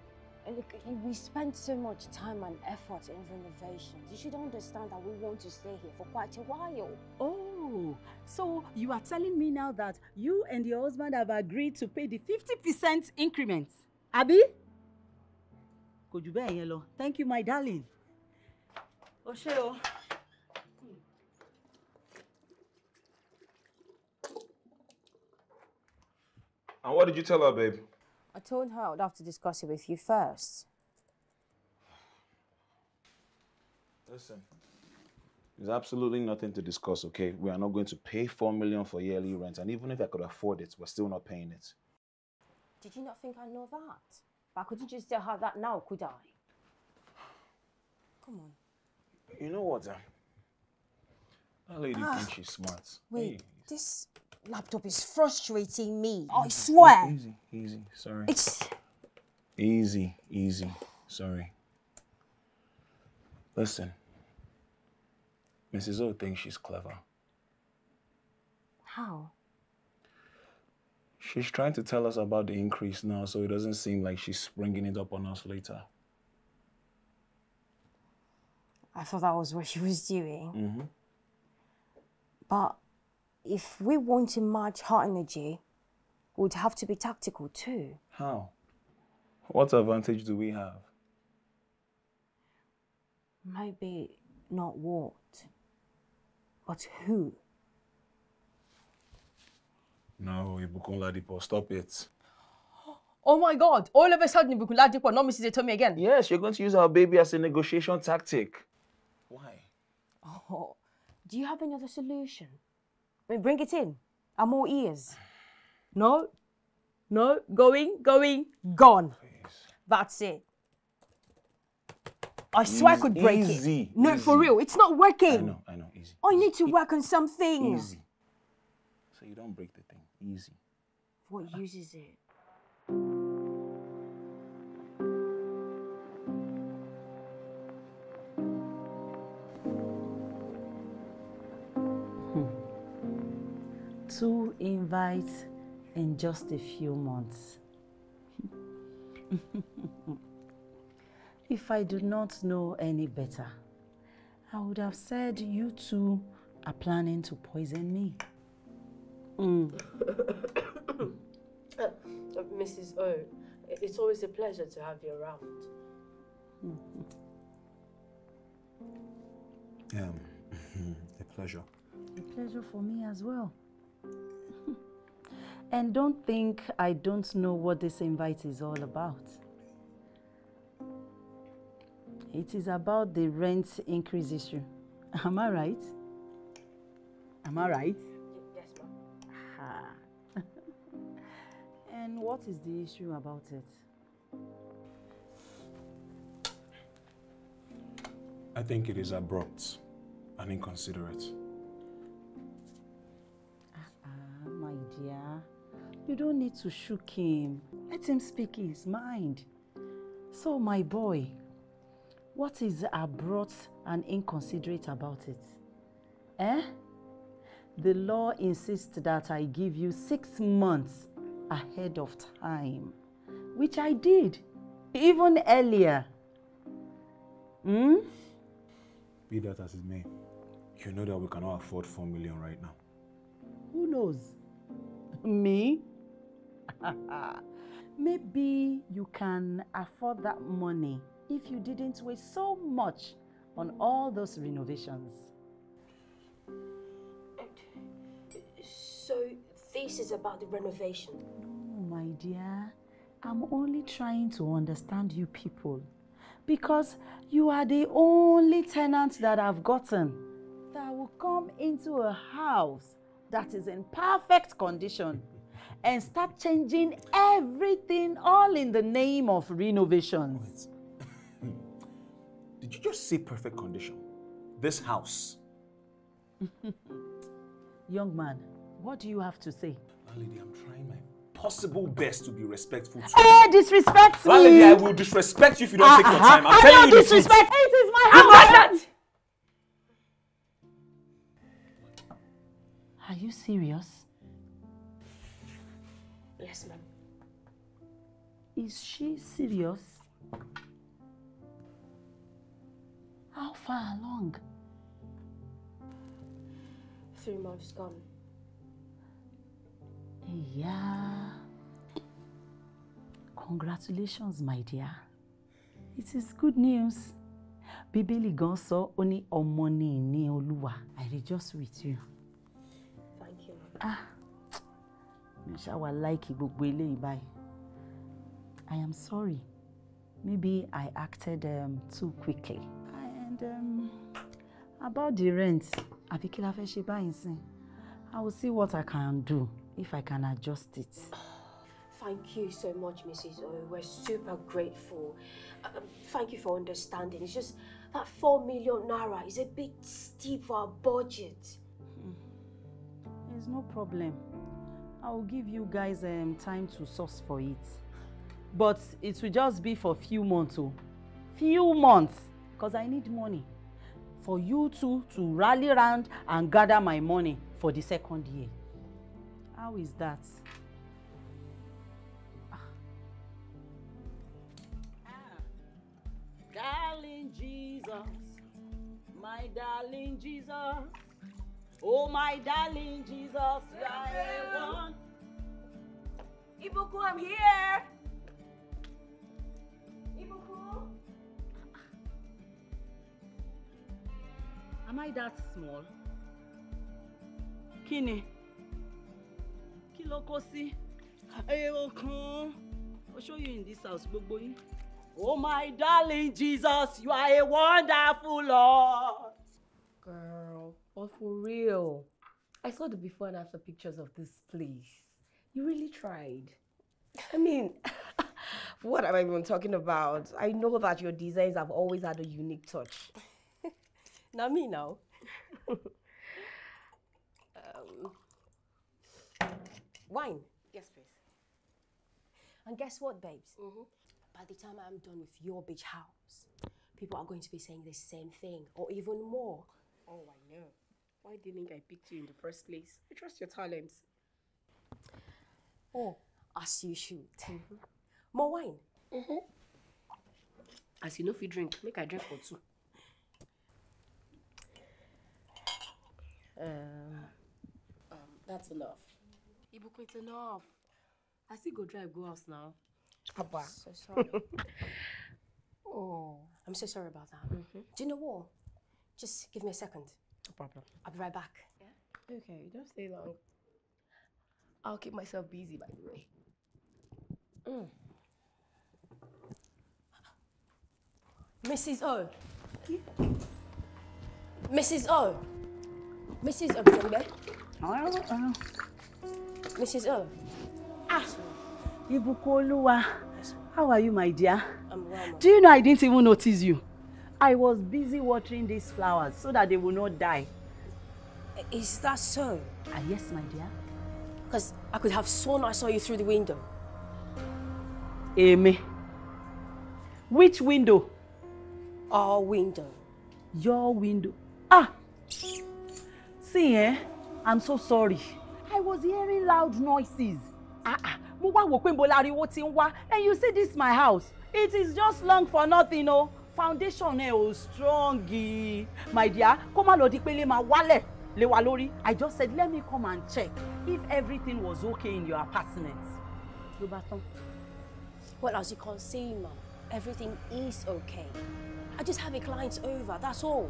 Look, we spent so much time and effort in renovations. You should understand that we want to stay here for quite a while. Oh, so you are telling me now that you and your husband have agreed to pay the fifty percent increment. Abi? Could you bear yellow? Thank you, my darling. Osheo. And what did you tell her, babe? I told her I would have to discuss it with you first. Listen, there's absolutely nothing to discuss, okay? We are not going to pay four million dollars for yearly rent, and even if I could afford it, we're still not paying it. Did you not think I know that? But could you just tell her that now, could I? Come on. You know what, uh, that lady ah, thinks she's smart. Wait, hey. This laptop is frustrating me. I swear. Easy, easy, sorry. It's... Easy, easy, sorry. Listen, Missus O thinks she's clever. How? She's trying to tell us about the increase now, so it doesn't seem like she's springing it up on us later. I thought that was what she was doing. Mm-hmm. But if we want to match her energy, we'd have to be tactical too. How? What advantage do we have? Maybe not what, but who? No, Ibukun Ladipo, stop it. Oh my God, all of a sudden Ibukun Ladipo, not Missus Etomi again. Yes, you're going to use our baby as a negotiation tactic. Why? Oh, do you have any other solution? I mean, bring it in. I'm all ears. No, no, going, going, gone. Please. That's it. I easy, swear I could break easy, it. No, easy. For real, it's not working. I know, I know, easy. I easy. need to work on something. Easy. So you don't break the thing, easy. What uh. use is it? Hmm. Two invites in just a few months. If I do not know any better, I would have said you two are planning to poison me. Mm. uh, Missus O, it's always a pleasure to have you around. Mm-hmm. Um, a pleasure. A pleasure for me as well. And don't think I don't know what this invite is all about. It is about the rent increase issue. Am I right? Am I right? Yes, ma'am. And what is the issue about it? I think it is abrupt and inconsiderate. Uh-uh, my dear. You don't need to shook him. Let him speak his mind. So, my boy, what is abrupt and inconsiderate about it? Eh? The law insists that I give you six months ahead of time, which I did, even earlier. Hmm? Be that as it may, you know that we cannot afford four million right now. Who knows? Me? Maybe you can afford that money if you didn't waste so much on all those renovations. So this is about the renovation? No, my dear. I'm only trying to understand you people, because you are the only tenant that I've gotten that will come into a house that is in perfect condition and start changing everything all in the name of renovations. Wait. Did you just say perfect condition? This house. Young man, what do you have to say? Lady, I'm trying my possible best to be respectful to you. Hey, disrespect me! Lady, I will disrespect you if you don't uh, take uh, your time. I'm I telling you disrespect. This is my house! Are you serious? Yes, ma'am. Is she serious? How far along? Three months gone. Yeah. Congratulations, my dear. It is good news. Bíbélì gan sọ ó ní ọmọ ni ìní Olúwa. I rejoice with you. Thank you. Ah. Shawa like gbogbo eleyi báyìí. I am sorry. Maybe I acted um, too quickly. And um, about the rent, àbí kí la fẹ́ ṣe báyìí sin. I will see what I can do, if I can adjust it. Thank you so much, Missus O. We're super grateful. Uh, thank you for understanding. It's just that four million naira is a bit steep for our budget. Mm. There's no problem. I will give you guys um, time to source for it. But it will just be for a few months. Oh. Few months. Because I need money. For you two to rally around and gather my money for the second year. How is that? Darling Jesus, my darling Jesus, oh my darling Jesus, you are the one. Ibukun, I'm here. Ibukun? Am I that small? Kini? Kilokosi? Ibukun? I'll show you in this house, Bogboy. Oh, my darling Jesus, you are a wonderful Lord. Girl, but for real, I saw the before and after pictures of this place. You really tried. I mean, what am I even talking about? I know that your designs have always had a unique touch. Not me now. um, wine. Yes, please. And guess what, babes? Mm-hmm. By the time I'm done with your beach house, people are going to be saying the same thing, or even more. Oh, I know. Why didn't I pick you in the first place? I trust your talents. Oh, as you should. Mm-hmm. More wine. Mm-hmm. As you know, if you drink, make I drink for two. Um, um, that's enough. Ibukun, it's enough. I still go drive, go house now. Abba. So sorry. Oh, I'm so sorry about that. Mm-hmm. Do you know what? Just give me a second. No problem. I'll be right back. Yeah. Okay, don't stay long. I'll keep myself busy, by the way. Mm. Missus O. Yeah. Missus O. Missus O. Missus O. Missus O. Ah. Ibukoluwa, how are you, my dear? I'm well. Do you know I didn't even notice you? I was busy watering these flowers so that they will not die. Is that so? Ah, yes, my dear. Because I could have sworn I saw you through the window. Amy. Which window? Our window. Your window. Ah! See, eh? I'm so sorry. I was hearing loud noises. Ah, ah. And you see, this is my house. It is just long for nothing, oh. Foundation is strong. My dear, come and I just said, let me come and check if everything was okay in your apartment. Well, as you can see, ma'am, everything is okay. I just have a client over, that's all.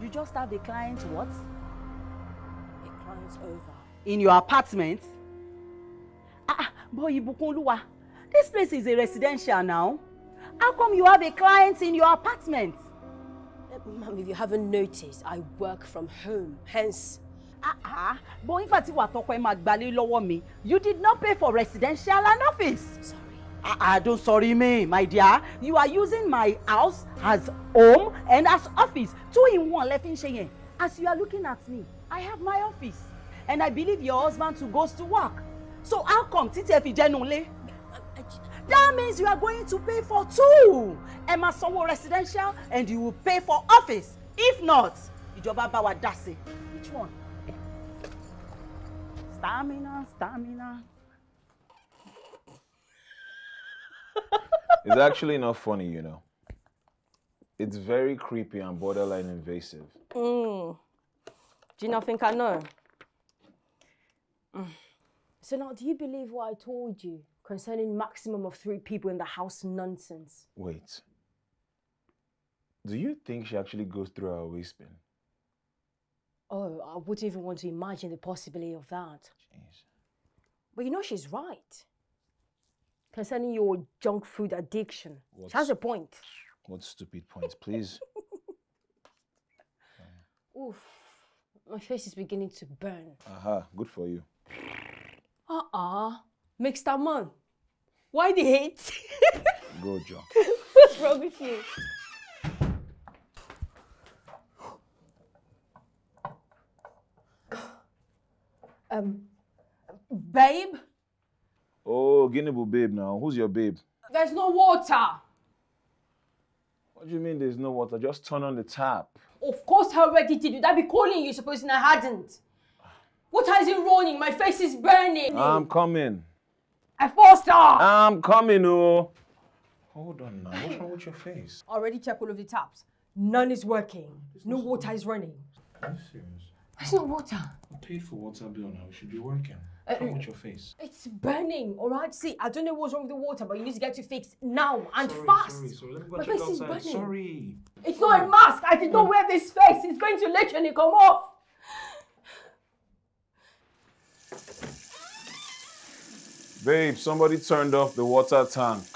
You just have a client what? A client over. In your apartment? Ah, boy, Ibukunluwa, this place is a residential now. How come you have a client in your apartment? Uh, Ma'am, if you haven't noticed, I work from home, hence. Ah, ah, boy, you did not pay for residential and office. Sorry. Ah, ah, don't sorry me, my dear. You are using my house as home and as office. Two in one, left in Sheyen. As you are looking at me, I have my office. And I believe your husband too goes to work. So how come T T F generally? That means you are going to pay for two. Emma Sowo residential and you will pay for office. If not, Ijoba Bawa Dasi. Which one? Stamina, stamina. It's actually not funny, you know. It's very creepy and borderline invasive. Mm. Do you not think I know? Mm. So now, do you believe what I told you concerning maximum of three people in the house nonsense? Wait. Do you think she actually goes through our waistband? Oh, I wouldn't even want to imagine the possibility of that. Jeez. But you know she's right. Concerning your junk food addiction. What, she has a point. What stupid point, please? uh. Oof. My face is beginning to burn. Aha, good for you. Uh-uh. Mister Man, why the hate? Go, John. What's wrong with you? Um, babe? Oh, Guinebu babe now. Who's your babe? There's no water. What do you mean there's no water? Just turn on the tap. Of course I already did. Would I be calling you supposing I hadn't? What has it running? My face is burning. I'm coming. I forced her. I'm coming, oh. Hold on now. What's wrong with your face? I already checked all of the taps. None is working. There's no water is running. Are you serious? It's not water. I paid for water bill now. It should be working. What's uh, wrong with your face? It's burning, all right? See, I don't know what's wrong with the water, but you need to get it fixed now and sorry, fast. Sorry, sorry. Let me go My check face outside. Is burning. Sorry. It's sorry. Not a mask. I did not wear this face. It's going to literally come off. Babe, somebody turned off the water tank.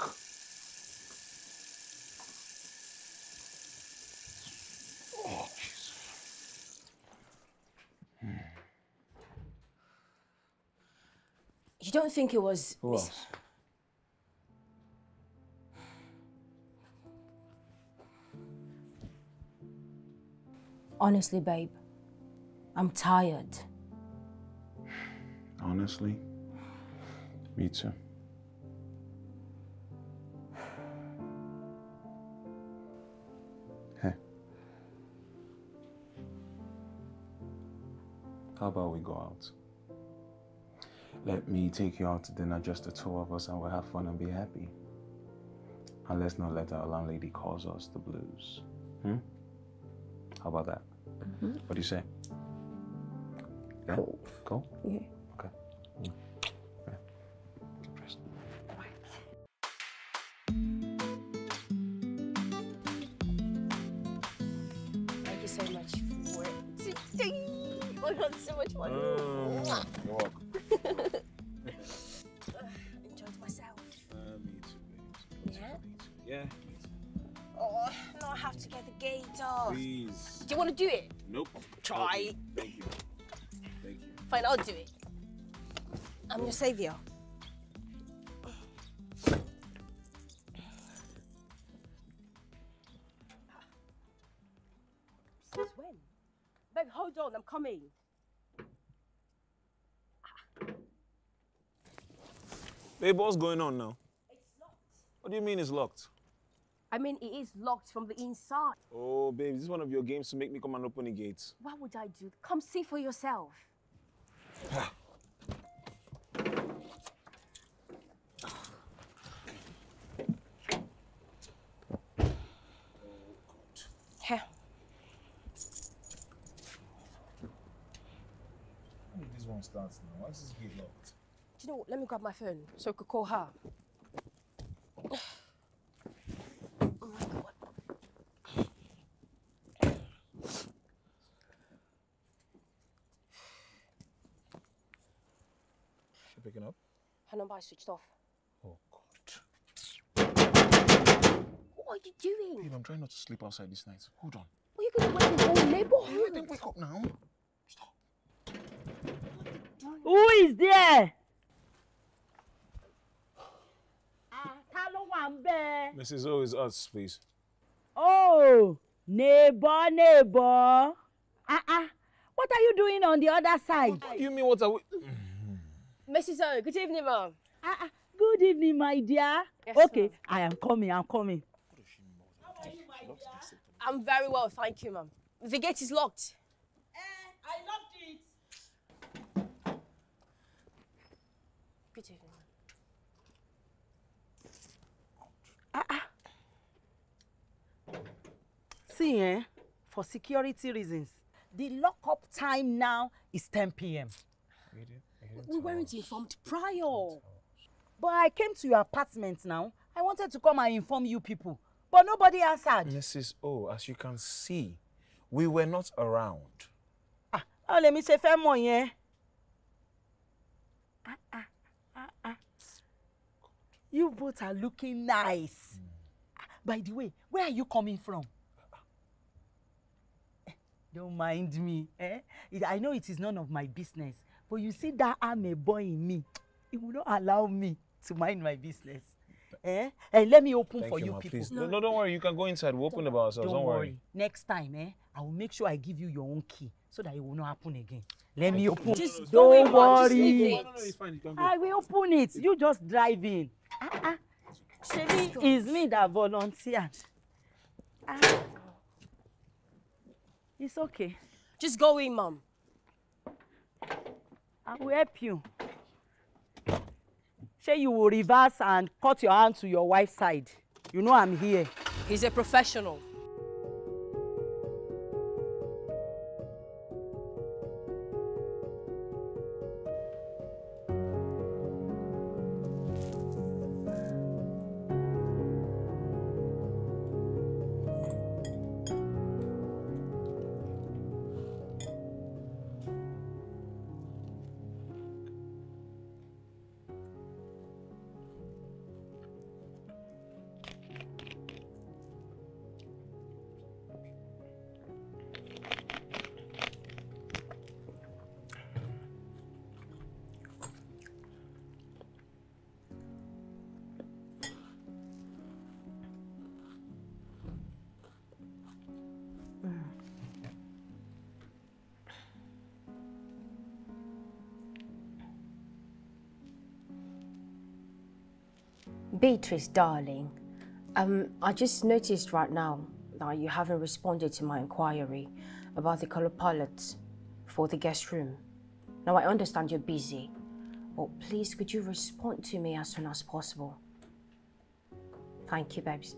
You don't think it was... Who else? Honestly, babe, I'm tired. Honestly? Me too. Hey. How about we go out? Let me take you out to dinner, just the two of us, and we'll have fun and be happy. And let's not let our landlady cause us the blues. Hmm? How about that? Mm-hmm. What do you say? Yeah? Cool. Cool? Yeah. Okay. Mm. Yeah. Thank you so much for it. I got so much fun. Mm. You're welcome. Enjoyed myself. Uh, me too, me too. Yeah? Yeah, me too. Oh, now I have to get the gate off. Please. Do you want to do it? Nope. Try. Thank you. Thank you. Fine, I'll do it. I'm your savior. Since when? Babe, hold on, I'm coming. Babe, what's going on now? It's locked. What do you mean it's locked? I mean, it is locked from the inside. Oh, babe, this is one of your games to make me come and open the gates. Why would I do? Come see for yourself. Here. When did this one start now? Why is this gate locked? Do you know what? Let me grab my phone so I could call her. Oh my God. She picking up? Her number is switched off. Oh God. What are you doing? Babe, I'm trying not to sleep outside this night. Hold on. Well, you are going to wake the whole neighborhood. I didn't wake up now. Stop. Who is there? Missus O is us, please. Oh, neighbor, neighbor. Uh uh. What are you doing on the other side? What do you mean, what are we? Missus O, good evening, ma'am. Uh uh. Good eivning, my dear. Yes, okay, I am coming, I'm coming. How are you, my dear? I'm very well, thank you, ma'am. The gate is locked. Eh, uh, I locked it. Good evening. Ah, ah. See, eh? For security reasons, the lock-up time now is ten p m We weren't informed prior. But I came to your apartment now. I wanted to come and inform you people, but nobody answered. Missus O, as you can see, we were not around. Ah, oh, let me say fair more, yeah. Ah, ah. You both are looking nice. Mm. By the way, where are you coming from? Don't mind me. Eh? It, I know it is none of my business. But you see that I'm a boy in me. It will not allow me to mind my business. Eh? And let me open Thank for you, you ma, people. No. no, don't worry. You can go inside. We'll open it by ourselves. Don't, don't worry. worry. Next time, eh, I will make sure I give you your own key so that it will not happen again. Let I me open. Just no, no, no, don't worry. Just no, no, no, it's fine. You can go. I will open it. You just drive in. Ah, ah. It's me that volunteered. Ah. It's okay. Just go in, Mom. I will help you. Say you will reverse and cut your hand to your wife's side. You know I'm here. He's a professional. Beatrice, darling, um, I just noticed right now that you haven't responded to my inquiry about the colour palette for the guest room. Now, I understand you're busy, but please could you respond to me as soon as possible? Thank you, babes.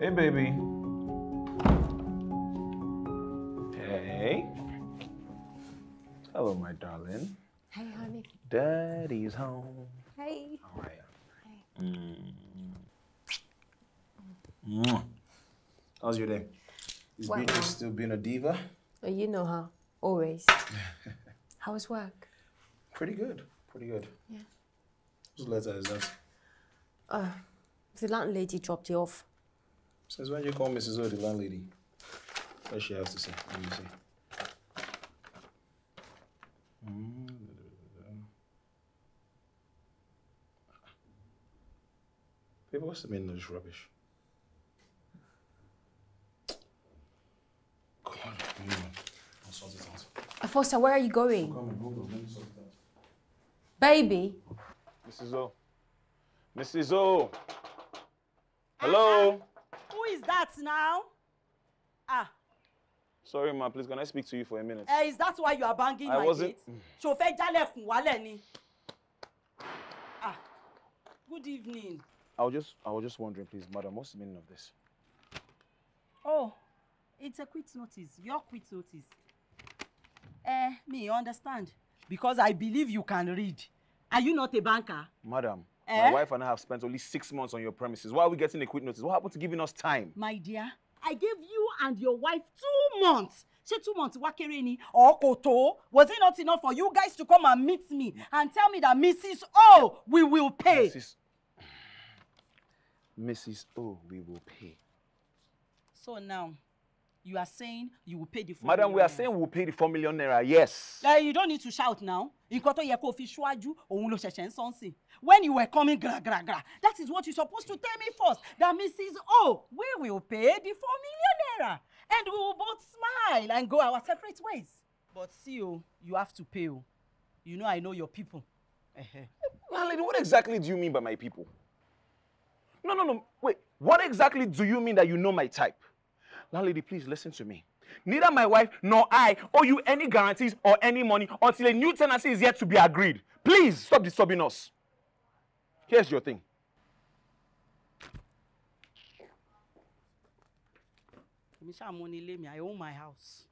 Hey, baby. Hey. Hello, my darling. Hey, honey. Daddy's home. Hey. How are you? Hey. Mm. How's your day? Is wow. Beatrice still being a diva? Oh, you know her. Always. How was work? Pretty good. Pretty good. Yeah. Whose letter is that? Uh, the landlady dropped you off. Since when you call Missus O the landlady? What she has to say? Let me see. Mm. People, what's the meaning of this rubbish? Come on, come on. I'll sort it out. Foster, where are you going? Come on, hold on. Let me sort it out. Baby. Missus O. Missus O. Hello. Is that now? Ah. Sorry, ma. Please, can I speak to you for a minute? Uh, is that why you are banging I my wasn't... gate? Chauffeur Jalefun Wale ni. Ah. Good evening. I was just, I was just wondering, please, madam, what's the meaning of this? Oh, It's a quit notice. Your quit notice. Eh, me, you understand? Because I believe you can read. Are you not a banker? Madam, eh? My wife and I have spent only six months on your premises. Why are we getting a quit notice? What happened to giving us time? My dear, I gave you and your wife two months. She two months, Wakereni or Koto. Was it not enough for you guys to come and meet me and tell me that Missus O, we will pay? Missus Missus O, we will pay. So now, you are saying you will pay the four Madam, million. Madam, we are saying we will pay the four million naira, yes. Uh, you don't need to shout now. When you were coming, gra, gra, gra, that is what you're supposed to tell me first. That Missus O, we will pay the four million naira. And we will both smile and go our separate ways. But see, you, you have to pay. You, you know I know your people. Landlady, what exactly do you mean by my people? No, no, no, wait. What exactly do you mean that you know my type? Landlady, please listen to me. Neither my wife nor I owe you any guarantees or any money until a new tenancy is yet to be agreed. Please stop disturbing us. Here's your thing. I own my house.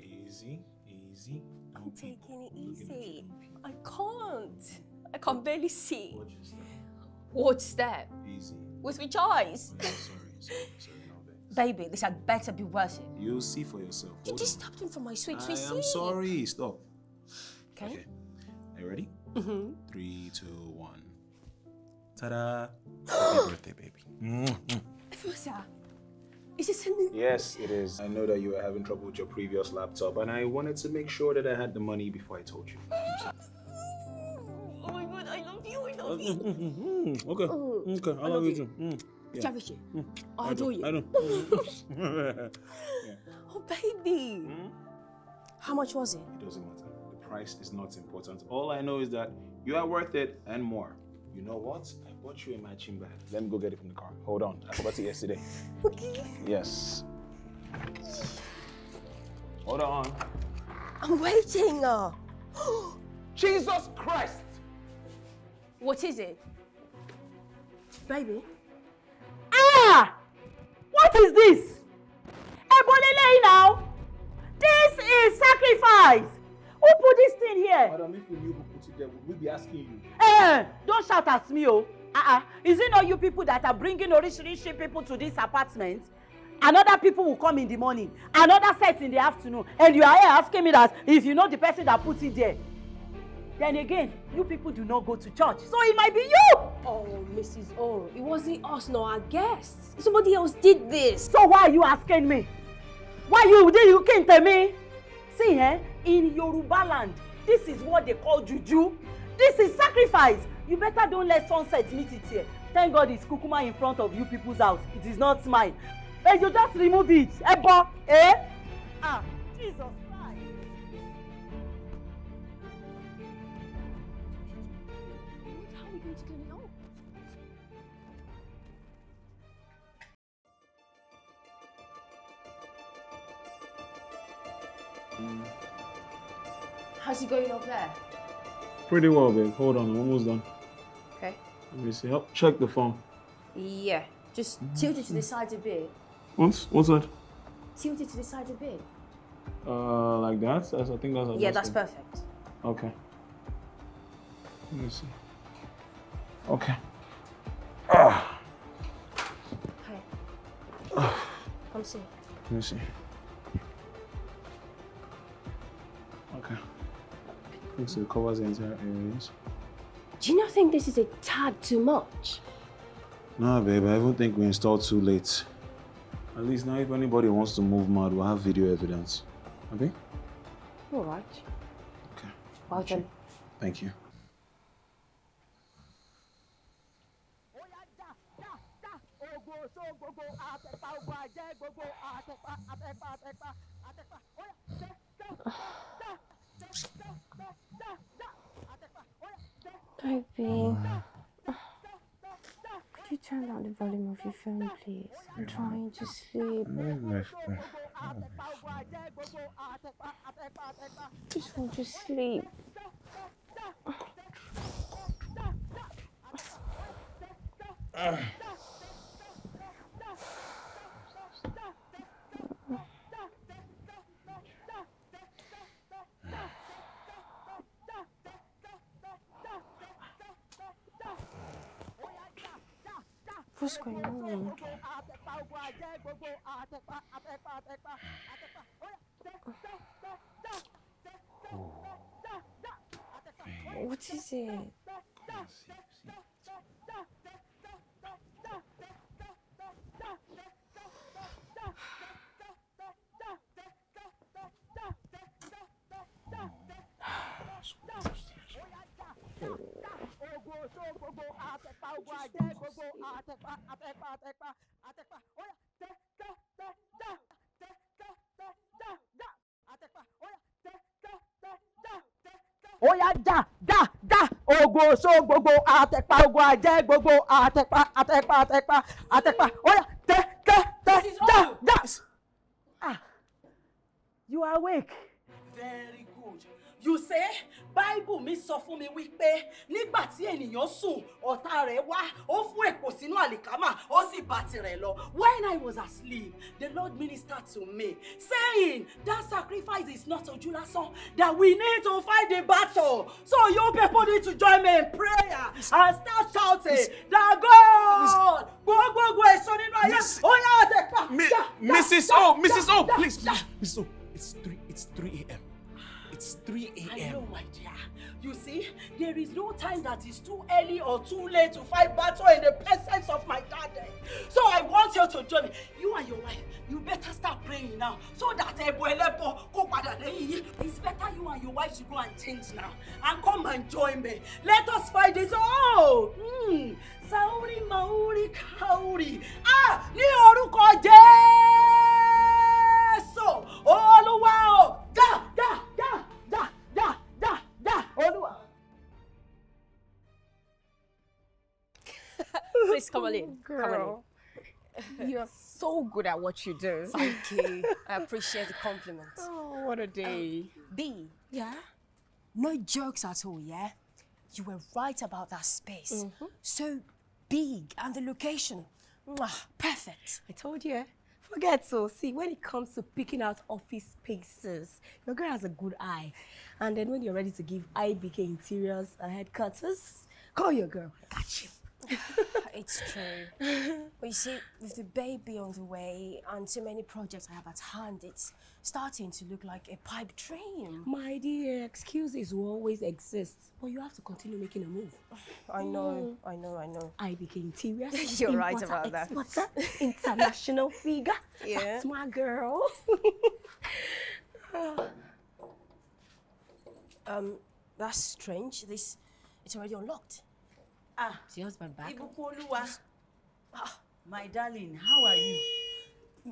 Easy, easy. I'm taking it easy. I can't. I can barely see. Watch your step. Watch step. Easy. With which eyes? Oh, yeah, sorry, sorry, sorry. Baby, this had better be worth it. You'll see for yourself. You just stopped him from my sweet sweet sleep. I'm sorry. Stop. Okay. Okay. Are you ready? Mm-hmm. Three, two, one. Ta-da! Happy birthday, baby. Mm-hmm. Fusa, is this a new? Yes, it is. I know that you were having trouble with your previous laptop, and I wanted to make sure that I had the money before I told you. Oh my God, I love you! I love you. Mm-hmm. Okay, oh, okay, I, I love you too. Mm. Yeah. Mm. Oh, I, I do. You. I do. Yeah. Oh, baby. Mm? How much was it? It doesn't matter. Price is not important. All I know is that you are worth it and more. You know what? I bought you a matching bag. Let me go get it from the car. Hold on. I bought it yesterday. Okay. Yes. Hold on. I'm waiting. Uh. Jesus Christ! What is it? Baby? Ah! What is this? Ebolele now! This is sacrifice! Who put this thing here? Madam, if we knew who put it there, we'd be asking you. Eh, don't shout at me, oh. Uh-uh. Is it not you people that are bringing rich, rich people to this apartment? Another people will come in the morning, another set in the afternoon, and you are here asking me that if you know the person that put it there. Then again, you people do not go to church, so it might be you! Oh, Missus O, it wasn't us nor our guests. Somebody else did this. So why are you asking me? Why you did you came to me? See, eh? In Yoruba land, this is what they call juju. This is sacrifice. You better don't let sunset meet it here. Thank God it's kukuma in front of you people's house. It is not mine. Hey, you just remove it. Ebo, eh? Ah, Jesus Christ. How are we going to clean it up? Mm. How's it going up there? Pretty well, babe. Hold on, I'm almost done. Okay. Let me see. Help check the phone. Yeah. Just tilt it to the side a bit. What's what's that? Tilt it to the side a bit. Uh, like that? That's, I think that's. Yeah, that's thing. Perfect. Okay. Let me see. Okay. Ah. Hey. Ah. Come see. Let me see. Okay. So it covers the entire areas. Do you not think this is a tad too much? Nah, babe, I even think we installed too late. At least now if anybody wants to move mad, we'll have video evidence. Okay? All right. Okay. Well done. Thank you. Baby, could you turn down the volume of your phone, please? I'm trying to sleep. I just want to sleep. What's going on? What is it? Oh yeah, da da da. Ogo so go go. Atepa ogo aje go go. Atepa atepa atepa atepa. Oh yeah, da da da da da. Ah, you are awake. Very good. You say Bible mi sọ fún mi wípé nígbà tí ènìyàn sùn ọ̀tá rẹ̀ wá ó fún èpò sínú àlìkámà ó sì bà tirẹ̀ lọ. When I was asleep, the Lord ministered to me, saying that sacrifice is not ojú lásán, that we need to fight a battle. So you people need to join me in prayer and start shouting that God gbogbogbò èso nínú ayé oyè àtẹ̀pá. Missus O, Missus O, please, Missus O, it's three, it's three a m. It's three a m I know, my dear. You see, there is no time that is too early or too late to fight battle in the presence of my garden. So I want you to join me. You and your wife, you better start praying now. So that it's better you and your wife should go and change now. And come and join me. Let us fight this. Oh! Mm. Sauri Mauri Kauri. Ah! Ni oruko Jesu! Oluwa! Da! Da! Da! Da! Da! Da! Da! Oluwa! Please come on in. Girl, come on in. You're so good at what you do. Thank you. I appreciate the compliment. Oh, what a day. Um, B. Yeah? No jokes at all, yeah? You were right about that space. Mm-hmm. So big and the location. Mwah, perfect. I told you. Forget so. See, when it comes to picking out office spaces, your girl has a good eye. And then when you're ready to give I B K Interiors a headquarters, call your girl. I got you. It's true. But you see, with the baby on the way and so many projects I have at hand, it's starting to look like a pipe dream. My dear, excuses will always exist. But you have to continue making a move. I know, mm. I know, I know. I B K Interiors. You're right about that. International figure. Yeah. That's my girl. um, that's strange. This, it's already unlocked. Ah, is your husband back? Ibukun, ah, my darling, how are you?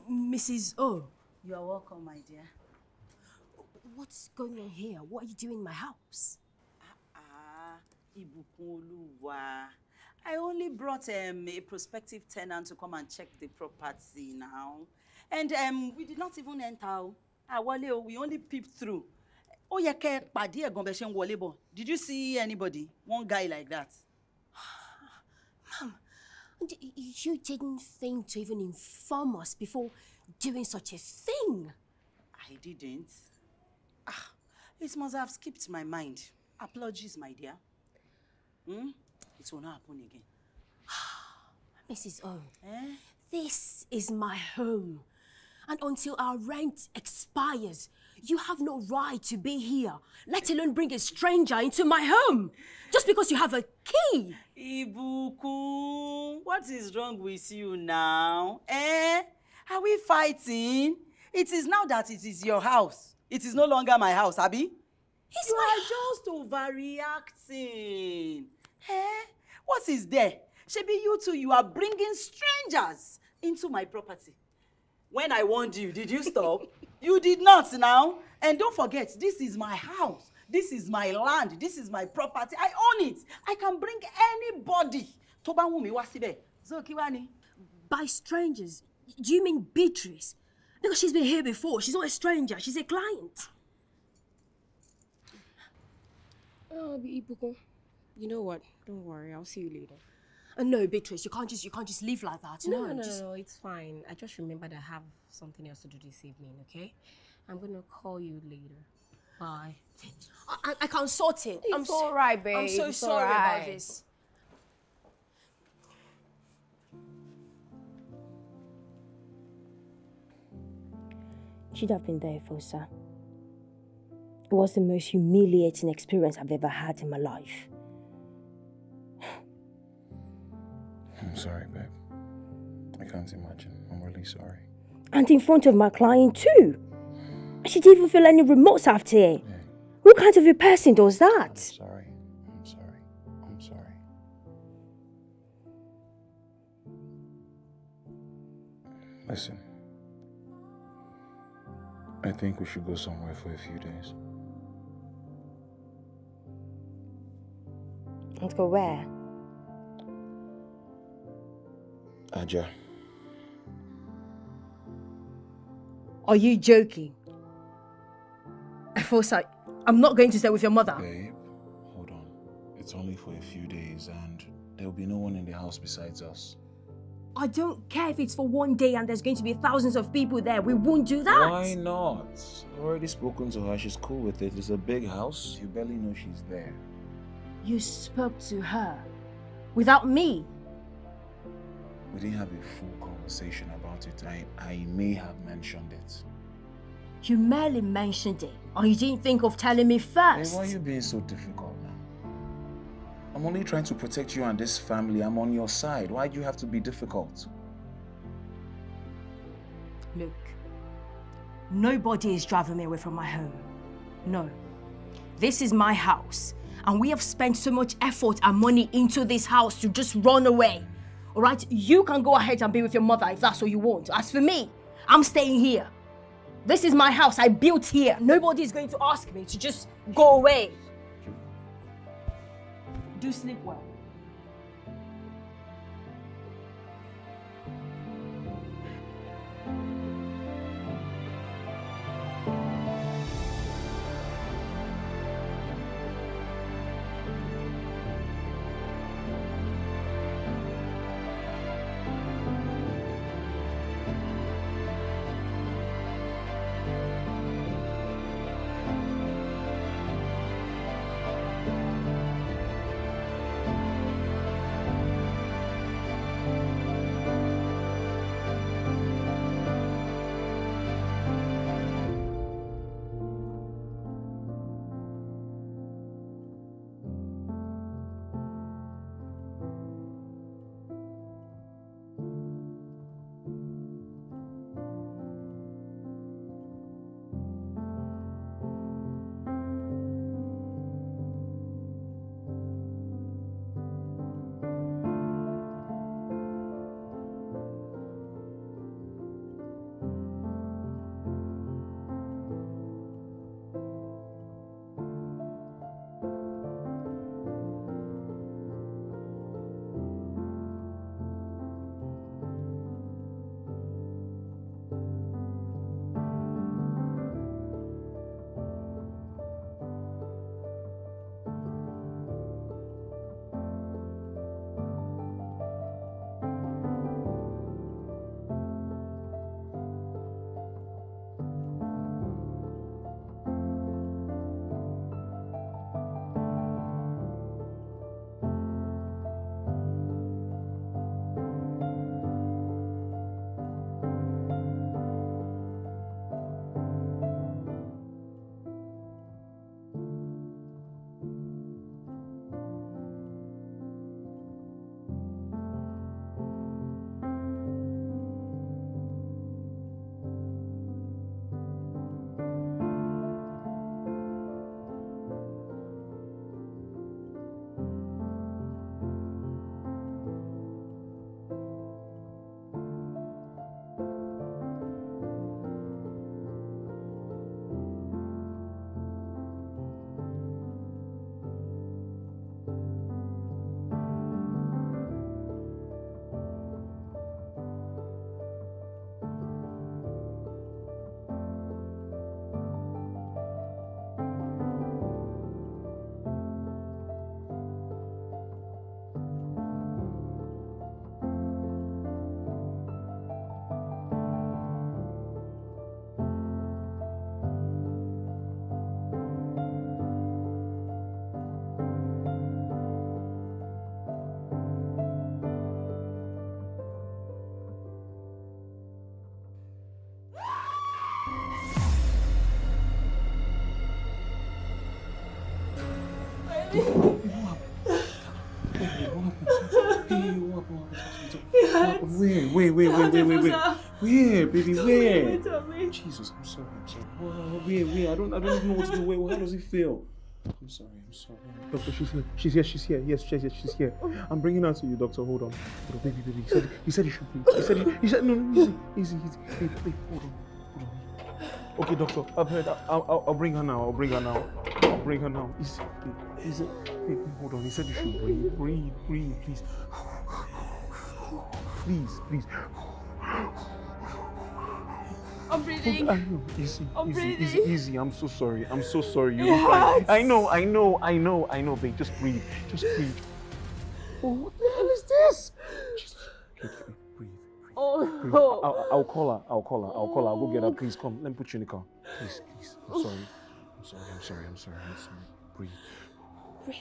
Missus O. You are welcome, my dear. What's going on here? What are you doing in my house? Ah, ah, Ibukun, I only brought um, a prospective tenant to come and check the property now. And um, we did not even enter. Ah, Wale, we only peeped through. Oh, yeah, Padi Egombeshen Walebo. Did you see anybody? One guy like that. Mom, you didn't think to even inform us before doing such a thing. I didn't. Ah, it must have skipped my mind. Apologies, my dear. Hmm? It will not happen again. Missus O, eh? This is my home. And until our rent expires, you have no right to be here, let alone bring a stranger into my home, just because you have a key. Ibukun, what is wrong with you now? Eh? Are we fighting? It is now that it is your house. It is no longer my house, Abby. It's you my... are just overreacting. Eh? What is there? Shebi, you two, you are bringing strangers into my property. When I warned you, did you stop? You did not now. And don't forget, this is my house. This is my land. This is my property. I own it. I can bring anybody. Toba wumi wasibe. Zokiwani. By strangers, do you mean Beatrice? Because she's been here before. She's not a stranger. She's a client. Oh, Ibukun. You know what? Don't worry. I'll see you later. Uh, no, Beatrice, you can't just you can't just leave like that. No, no, no, no, just... no, it's fine. I just remembered I have something else to do this evening, okay? I'm going to call you later. Bye. I, I can't sort it. It's I'm so, all right, babe. I'm so it's sorry right. about this. She'd have been there for, sir. It was the most humiliating experience I've ever had in my life. I'm sorry, babe. I can't imagine. I'm really sorry. And in front of my client too. She didn't even feel any remorse after it. Yeah. What kind of a person does that? I'm sorry. I'm sorry. I'm sorry. Listen. I think we should go somewhere for a few days. Let's go where? Ajah. Are you joking? Foresight, I'm not going to stay with your mother. Babe, hold on. It's only for a few days and there'll be no one in the house besides us. I don't care if it's for one day and there's going to be thousands of people there. We won't do that. Why not? I've already spoken to her. She's cool with it. It's a big house. You barely know she's there. You spoke to her without me? We didn't have a full conversation about it. I, I may have mentioned it. You merely mentioned it, or you didn't think of telling me first. Hey, why are you being so difficult now? I'm only trying to protect you and this family. I'm on your side. Why do you have to be difficult? Look, nobody is driving me away from my home. No. This is my house, and we have spent so much effort and money into this house to just run away. All right? You can go ahead and be with your mother if that's what you want. As for me, I'm staying here. This is my house. I built here. Nobody is going to ask me to just go away. Do sleep well. that? Wait, wait, wait, wait, wait, wait, wait. Where, baby, where? Jesus, I'm sorry, I'm sorry. Whoa, wait, wait, I don't, I don't even know what to do. Wait, how does it feel? I'm sorry, I'm sorry. Doctor, she's here. She's here, she's here. Yes, she's here, she's here. I'm bringing her to you, doctor. Hold on. Hold on, baby, baby. He said, he said he should be. He said he, he said, no, no, easy, easy, easy. Baby, baby, hold on, hold on. Okay, doctor, I've heard. I'll, I'll, I'll bring her now, I'll bring her now. I'll bring her now. Easy, baby, easy. Baby, hold on. He said you should breathe, breathe, breathe, please. Please, please. I'm breathing. I know. Easy, I'm easy, breathing. Easy, easy. I'm so sorry. I'm so sorry. You're fine. I know, I know, I know, I know, babe. Just breathe. Just breathe. Oh, what the hell is this? Just breathe, breathe, breathe. Oh. Breathe. I'll, I'll call her. I'll call her. I'll call her. I'll go get her. Please come. Let me put you in the car. Please, please. I'm sorry. I'm sorry. I'm sorry. I'm sorry. I'm sorry. Breathe.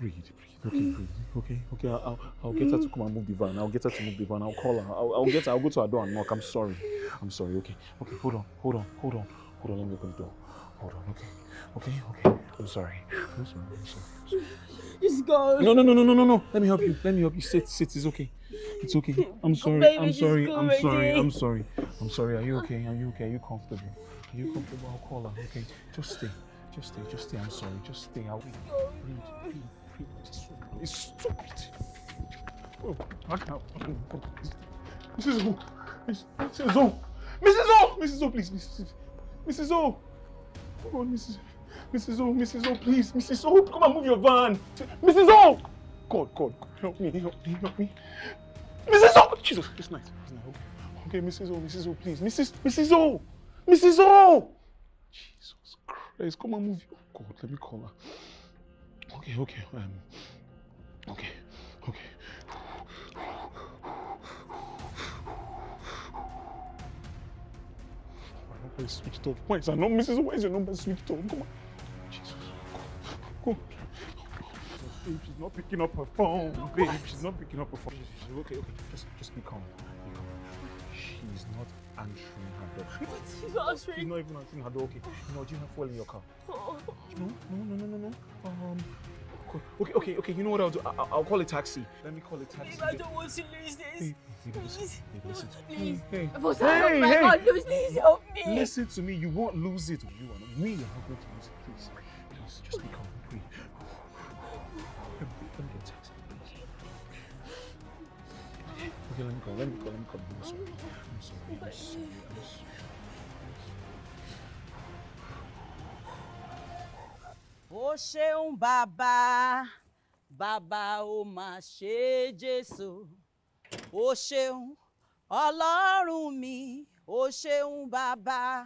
Breathe. Breathe. Okay, okay, okay. I'll, I'll get her to come and move the van. I'll get her to move the van. I'll call her. I'll, I'll get her. I'll go to her door and knock. I'm sorry. I'm sorry. Okay, okay. Hold on. Hold on. Hold on. Hold on. Let me open the door. Hold on. Okay. Okay. Okay. I'm sorry. I'm sorry. I'm sorry. It's gone. No, no, no, no, no, no, no. Let me help you. Let me help you. Sit. Sit. It's okay. It's okay. I'm sorry. Baby, I'm sorry. I'm sorry. I'm sorry. I'm sorry. Are you okay? Are you okay? Are you comfortable? Are you comfortable? I'll call her. Okay. Just stay. Just stay. Just stay. I'm sorry. Just stay. I'll wait. It's stupid. Oh, I can't. Missus O. Missus O. Missus O. Missus O, please. Missus O. Come on, Missus Missus O. Missus O, please. Missus O, come and move your van. Missus O. God, God, help me, help me, help me. Missus O. Jesus, it's nice. It's nice. Okay, okay, Missus O. Missus O, please. Missus Missus O. Missus O. Jesus Christ, come and move your. God, let me call her. Okay, okay, um, okay, okay. My number is switched off. Why is that not Missus O? Why is your number switched off? Come on. Jesus. Go. She's not picking up her phone, babe. She's not picking up her phone. Okay, okay. Just, just be calm. Be calm. She's not answering her door. What? She's not answering? She's not even answering her door. Okay. No, do you have fuel in your car? Oh. No, no, no, no, no, no. Um, okay, okay, okay. You know what I'll do? I, I'll call a taxi. Let me call a taxi. Babe, I don't want to lose this. Babe, please. Babe, listen. Please. Hey, hey. Boss, hey, hey. I can't lose this. Help me. Listen to me. You won't lose it. You are not. We are not going to lose it. Please. Please, just be calm. Please. Let me get a taxi. Okay, let me go, let me go, let me go. I'm sorry. I'm sorry. I'm sorry. I'm sorry. I'm sorry. Ó ṣeun bàbá, bàbá ó mà ṣe Jésù. Ó ṣeun Ọlọ́run mi, ó ṣeun bàbá.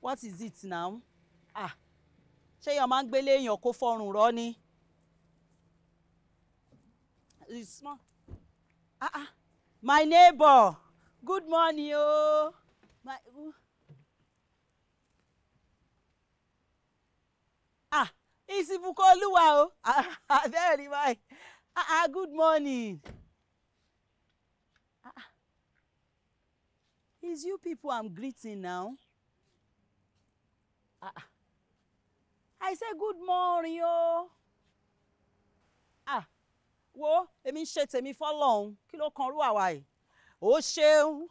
What is it now? Ah. Ṣé èèyàn máa ń gbélé èèyàn kó fọrùn rọ ni? Ah ah, my neighbor, good morning o. My... Ah, ìsìnkú olúwa o. Bẹ́ẹ̀ ni báyìí. Ah ah, good morning. Ah ah, it's you people I'm greeting now. Ah ah. I say good morning, oh. Ah, wo, èmi ṣe tèmi fọ́lọ́run. Kí ló kan rú àwa yìí? Ó ṣeun.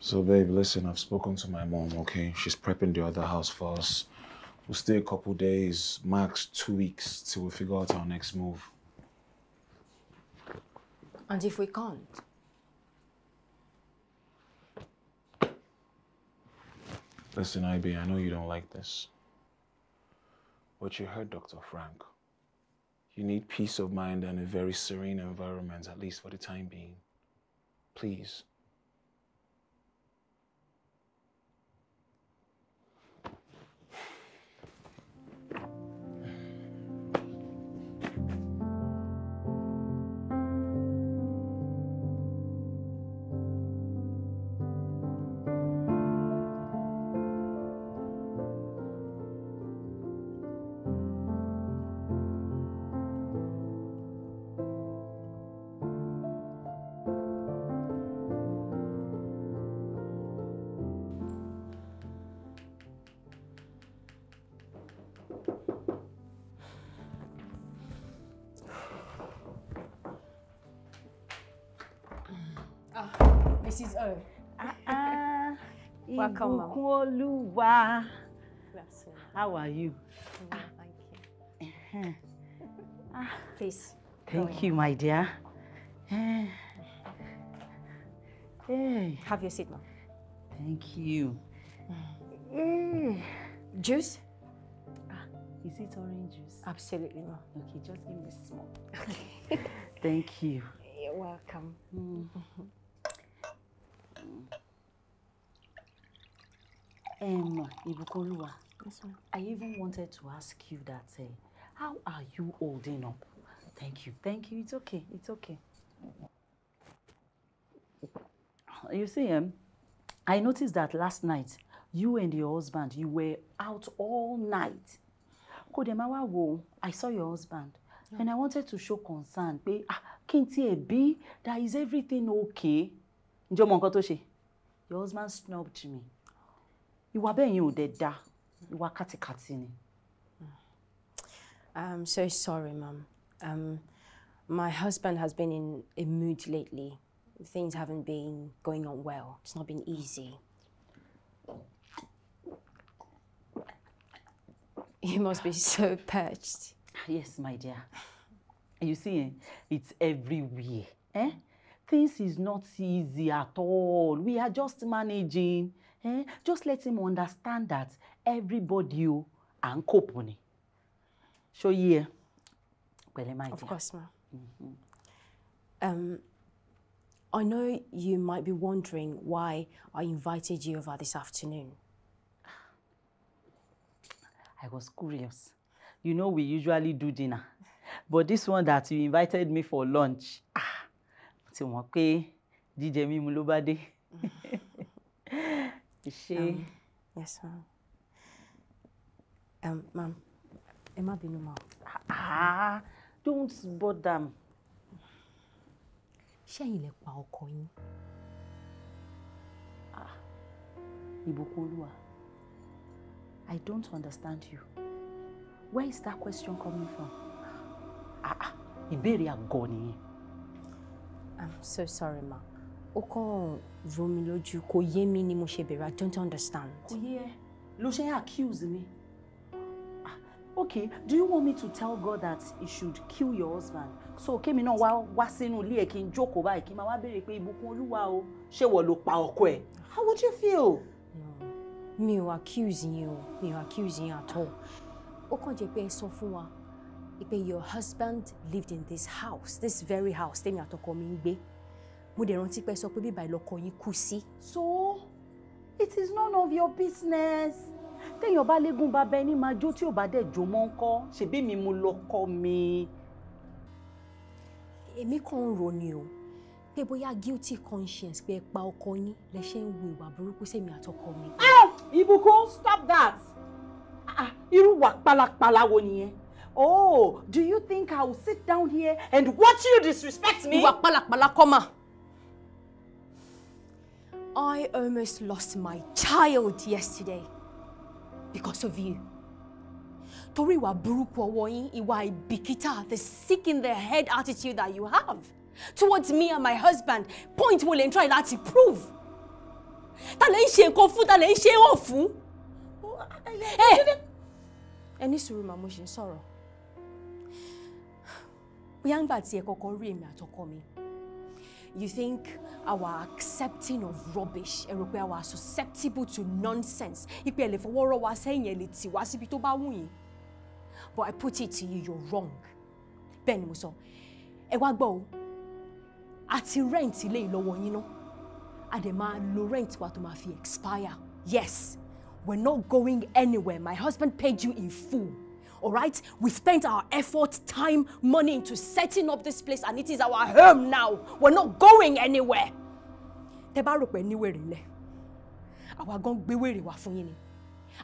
So, babe, listen, I've spoken to my mom, okay? She's prepping the other house for us. We'll stay a couple days, max two weeks, till we figure out our next move. And if we can't? Listen, I B, I know you don't like this. But you heard Doctor Frank. You need peace of mind and a very serene environment, at least for the time being. Please. Ah, Missus O. Ah, ah. Welcome, Mom. How are you? Yeah, thank you. Ah. Please. Thank you, my dear. Hey. Hey. Have your seat, Mom. Thank you. Mm. Juice? Ah, is it orange juice? Absolutely, Mom. Okay, just give me a small. Okay. Thank you. You're welcome. Mm. Um, Ibukunluwa, yes, I even wanted to ask you that, uh, how are you holding up? Thank you, thank you, it's okay, it's okay. You see, um, I noticed that last night, you and your husband, you were out all night. Kodemawa wo, I saw your husband, yeah. And I wanted to show concern. Ah, Kinti Ebi, that is everything okay? Your husband snubbed me. I'm so sorry, Mum. Um, my husband has been in a mood lately. Things haven't been going on well. It's not been easy. You must be so perched. Yes, my dear. You see, it's everywhere. Eh? Things is not easy at all. We are just managing. Eh? Just let him understand that everybody you and company. So yeah. Of course, ma'am. Mm-hmm. Um, I know you might be wondering why I invited you over this afternoon. I was curious. You know we usually do dinner, but this one that you invited me for lunch. Ah, D J mi mulobade. She... Um, yes, ma'am. Um, ma'am, it might be no more. Ah, don't bother. She ain't like wow coin. Ah, Ibukunluwa, I don't understand you. Where is that question coming from? Ah, Iberia gone. I'm so sorry, ma'am. Oko Romiloju Koyemi ni Moshebera, I don't understand. Koye, Lucia accused me. Okay, do you want me to tell God that he should kill your husband? So okay, me no wa wa sinu li ekin joko ba ekin ma wa bere pe Ibukunluwa o se wo lo pa oko e. How would you feel? No. Me o accusing you. Me o accusing you at all. Okon je pe so fun wa. Ipe your husband lived in this house, this very house temi atoko mi ngbe. So, it is none of your business. Then your balegun babeni majoti obade jomonko se be mi mo loko mi. Emi kon ro ni o. Pe boya guilty conscience pe pa oko yin le se nwe iwa buruku se mi atoko mi. Ah, Ibukun, stop that. Ah, iru wa palapala wo niyan. Oh, do you think I will sit down here and watch you disrespect me? Iwa palapala koma. I almost lost my child yesterday because of you. Tori wa buruku owo yin, iwa ibikita, the sick in the head attitude that you have towards me and my husband. Point wo le try lati prove. Ta le nse nkan fun, ta le nse o fun. Eh. Eni suru ma mo se soro. Boya ngba ti e kokon ri emi atoko mi. You think our accepting of rubbish, we are susceptible to nonsense. But I put it to you, you're wrong. Ben Muso, Ewagbo, ati rent ilé ìlọ́wọ́ yín ná. Adema lo rent wa tó ma fi expire. Yes, we're not going anywhere. My husband paid you in full. All right? We spent our effort, time, money into setting up this place and it is our home now. We're not going anywhere. Teba ro pe ni were nle. Awa gan gbe were wa fun yin ni.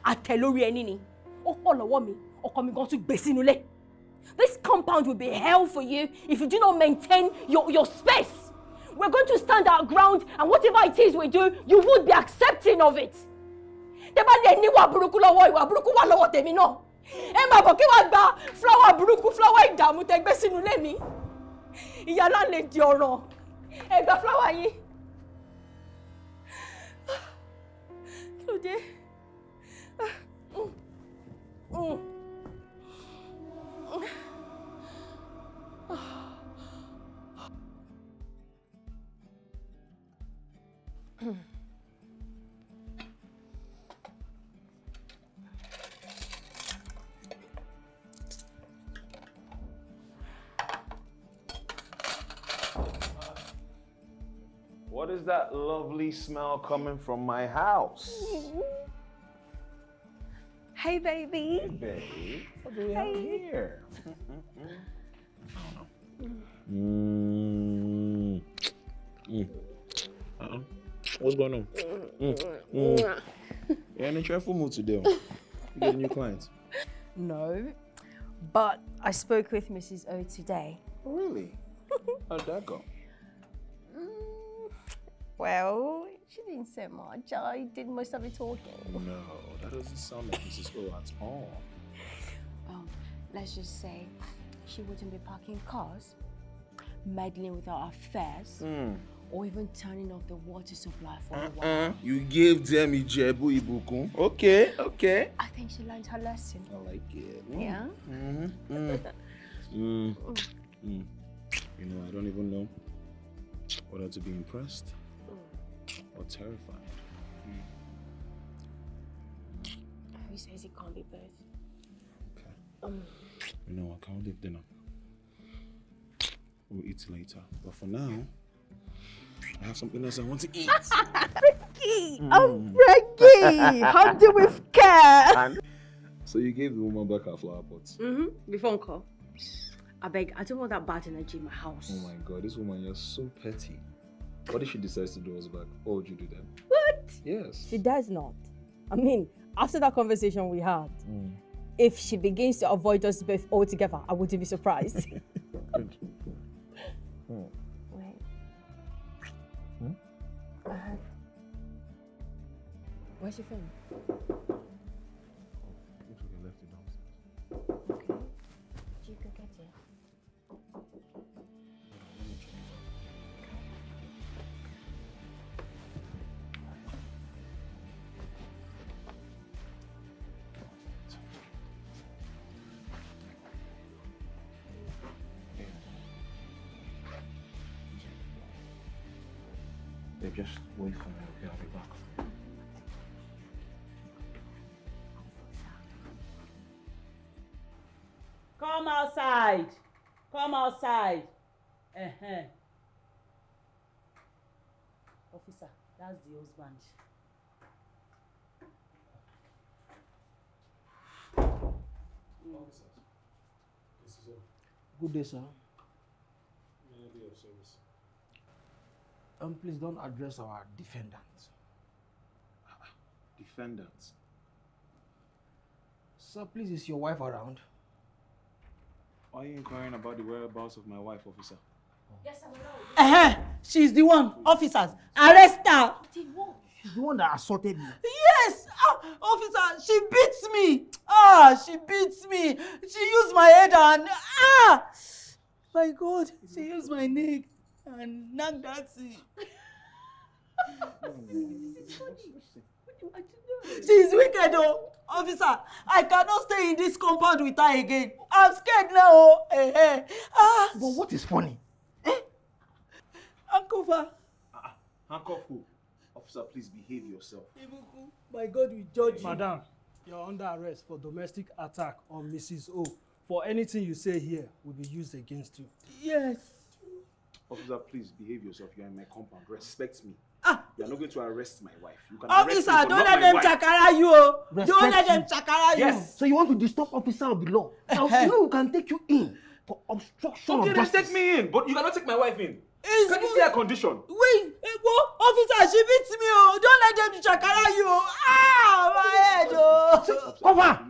Ate lori eni ni. O po lowo mi, oko mi gan tun gbe sinu le. This compound will be hell for you if you do not maintain your your space. We're going to stand our ground and whatever it is we do, you would be accepting of it. Teba le ni wa buruku lowo, iwa buruku wa lowo temi na. Emma Bokiwagba, flower buruku, flower idamu, te gbe sinu le mi. Iya la le di oran. Egba flower yin. today. Mm. Mm. What is that lovely smell coming from my house? Hey, baby. Hey, baby. What do we have here? Mm. Mm. Uh-uh. What's going on? Mm. Mm. You're in a cheerful mood today. You get a new client? No, but I spoke with Missus O today. Oh, really? How'd that go? Well, she didn't say much. I did most of the talking. No, that doesn't sound like Missus O at all. Um, let's just say she wouldn't be parking cars, meddling with our affairs, mm. or even turning off the water supply for uh -uh. a while. You gave them Ijebu Ibukun. Okay, okay. I think she learned her lesson. I like it. Mm. Yeah? Mm-hmm. Mm. mm. Mm. You know, I don't even know whether to be impressed or terrified. Mm. Who says it can't be both? Okay. Um. You know, I can't leave dinner. We'll eat later. But for now, I have something else I want to eat. Frankie! Mm. I'm Frankie! Handle with care! And so you gave the woman back her flower pots? Mm-hmm. Before call. I beg, I don't want that bad energy in my house. Oh my God, this woman, you're so petty. What if she decides to do us back? What would you do then? What? Yes. She does not. I mean, after that conversation we had, mm. if she begins to avoid us both altogether, I wouldn't be surprised. Good. Hmm. Wait. Hmm? Uh, where's your phone? Looks like I left it downstairs. Okay. You go get it. Just wait for me, okay? I'll be back. Come outside. Come outside. Uh-huh. Officer, that's the husband. Officer, this is a good day, sir. May I be of service? Um, please don't address our defendants. Defendants? Sir, please, is your wife around? Are you inquiring about the whereabouts of my wife, officer? Oh. Yes, I'm around. Uh-huh. She's the one, officers. Arrest her. She's the one that assaulted me. Yes, uh, officer, she beats me. Ah, she beats me. She used my head and, ah, my God, she used my neck. And not that. She's wicked, oh, officer. I cannot stay in this compound with her again. I'm scared now. Eh, eh. Ah. But what is funny? Eh? Uncover. Uh, handcuff who? Officer, please behave yourself. My God, we judge you. Madam, you're under arrest for domestic attack on Missus O. For anything you say here will be used against you. Yes. Officer, please behave yourself. You are in my compound. Respect me. Ah. You are not going to arrest my wife. You can officer, arrest me, don't let them chakara you. Respect don't let them chakara you. Yes. So you want to disturb officer of the law? You know we can take you in for obstruction. Okay, just take me in, but you cannot take my wife in. It's can you see her condition? Wait, well, officer, she beats me. Oh, don't let them chakara you. Ah, my head. Oh. Cover.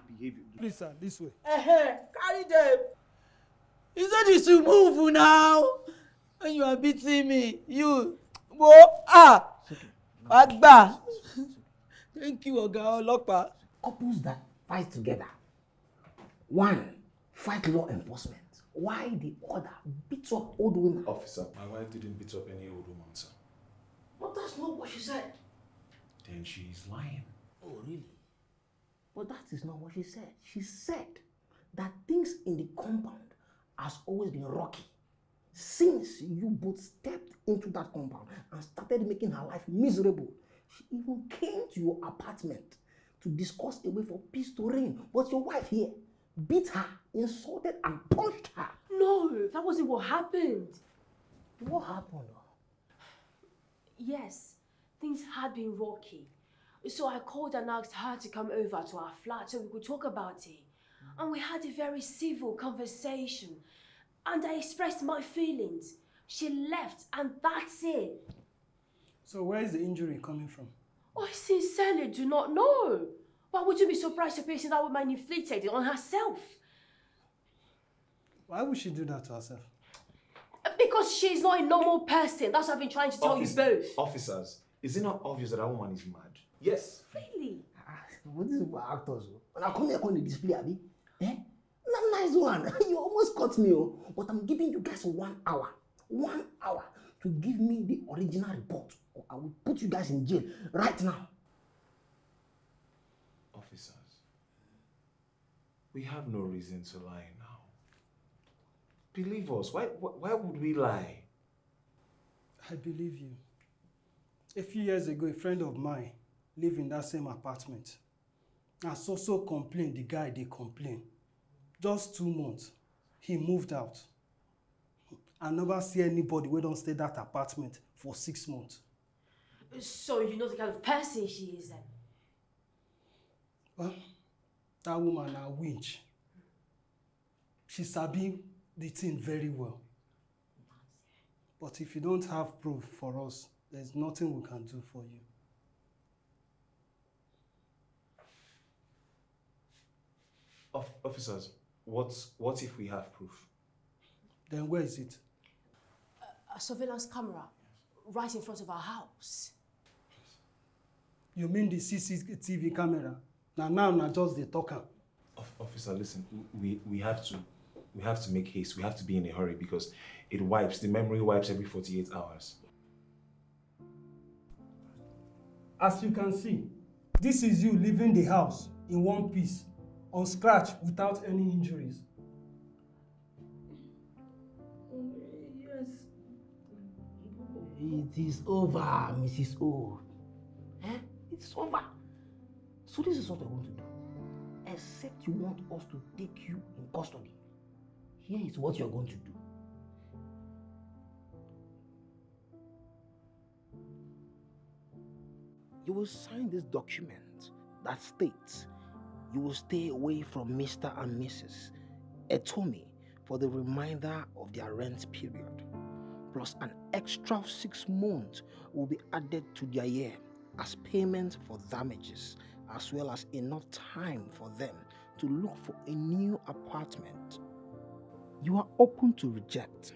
Please, sir, this way. Uh-huh. Carry them. You said you should move now. And you are beating me. You. Whoa. Ah. Agba. Thank you, Oga Olopa. Couples that fight together. One, fight law enforcement. Why the other beats up old women? Officer, my wife didn't beat up any old woman, sir. But that's not what she said. Then she's lying. Oh, really? But that is not what she said. She said that things in the compound has always been rocky since you both stepped into that compound and started making her life miserable. She even came to your apartment to discuss a way for peace to reign. But your wife here beat her, insulted and punched her. No, that wasn't what happened. What happened? Yes, things had been rocky. So I called and asked her to come over to our flat so we could talk about it. And we had a very civil conversation. And I expressed my feelings. She left and that's it. So where is the injury coming from? Oh, I sincerely do not know. Why would you be surprised if a patient that woman inflicted it on herself? Why would she do that to herself? Because she's not a normal person. That's what I've been trying to tell Office, you both. Officers, is it not obvious that that woman is mad? Yes. Really? Ah, what is it for actors? When I come here on the display, Abby, eh? Not nice one. You almost caught me, oh. But I'm giving you guys one hour. One hour to give me the original report. Or I will put you guys in jail right now. Officers, we have no reason to lie now. Believe us. Why, why would we lie? I believe you. A few years ago, a friend of mine lived in that same apartment. I so so complained, the guy they complained. Just two months, he moved out. I never see anybody who don't stay that apartment for six months. So you know the kind of person she is then? Well, that woman, a winch. She sabi the thing very well. But if you don't have proof for us, there's nothing we can do for you. Officers, what, what if we have proof? Then where is it? A, a surveillance camera, right in front of our house. You mean the C C T V camera? Now, now, now, just the talker. Officer, listen, we, we have to, we have to make haste. We have to be in a hurry because it wipes, the memory wipes every forty-eight hours. As you can see, this is you leaving the house in one piece, unscratched, without any injuries. Yes. It is over, Missus O. Eh? It's over. So this is what I want to do. Except you want us to take you in custody. Here is what you are going to do. You will sign this document that states you will stay away from Mister and Missus Etomi for the remainder of their rent period. Plus an extra six months will be added to their year as payment for damages, as well as enough time for them to look for a new apartment. You are open to reject,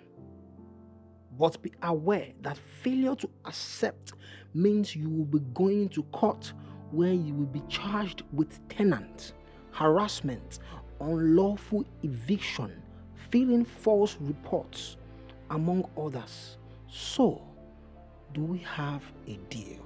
but be aware that failure to accept means you will be going to court where you will be charged with tenant harassment, unlawful eviction, filing false reports, among others. So, do we have a deal?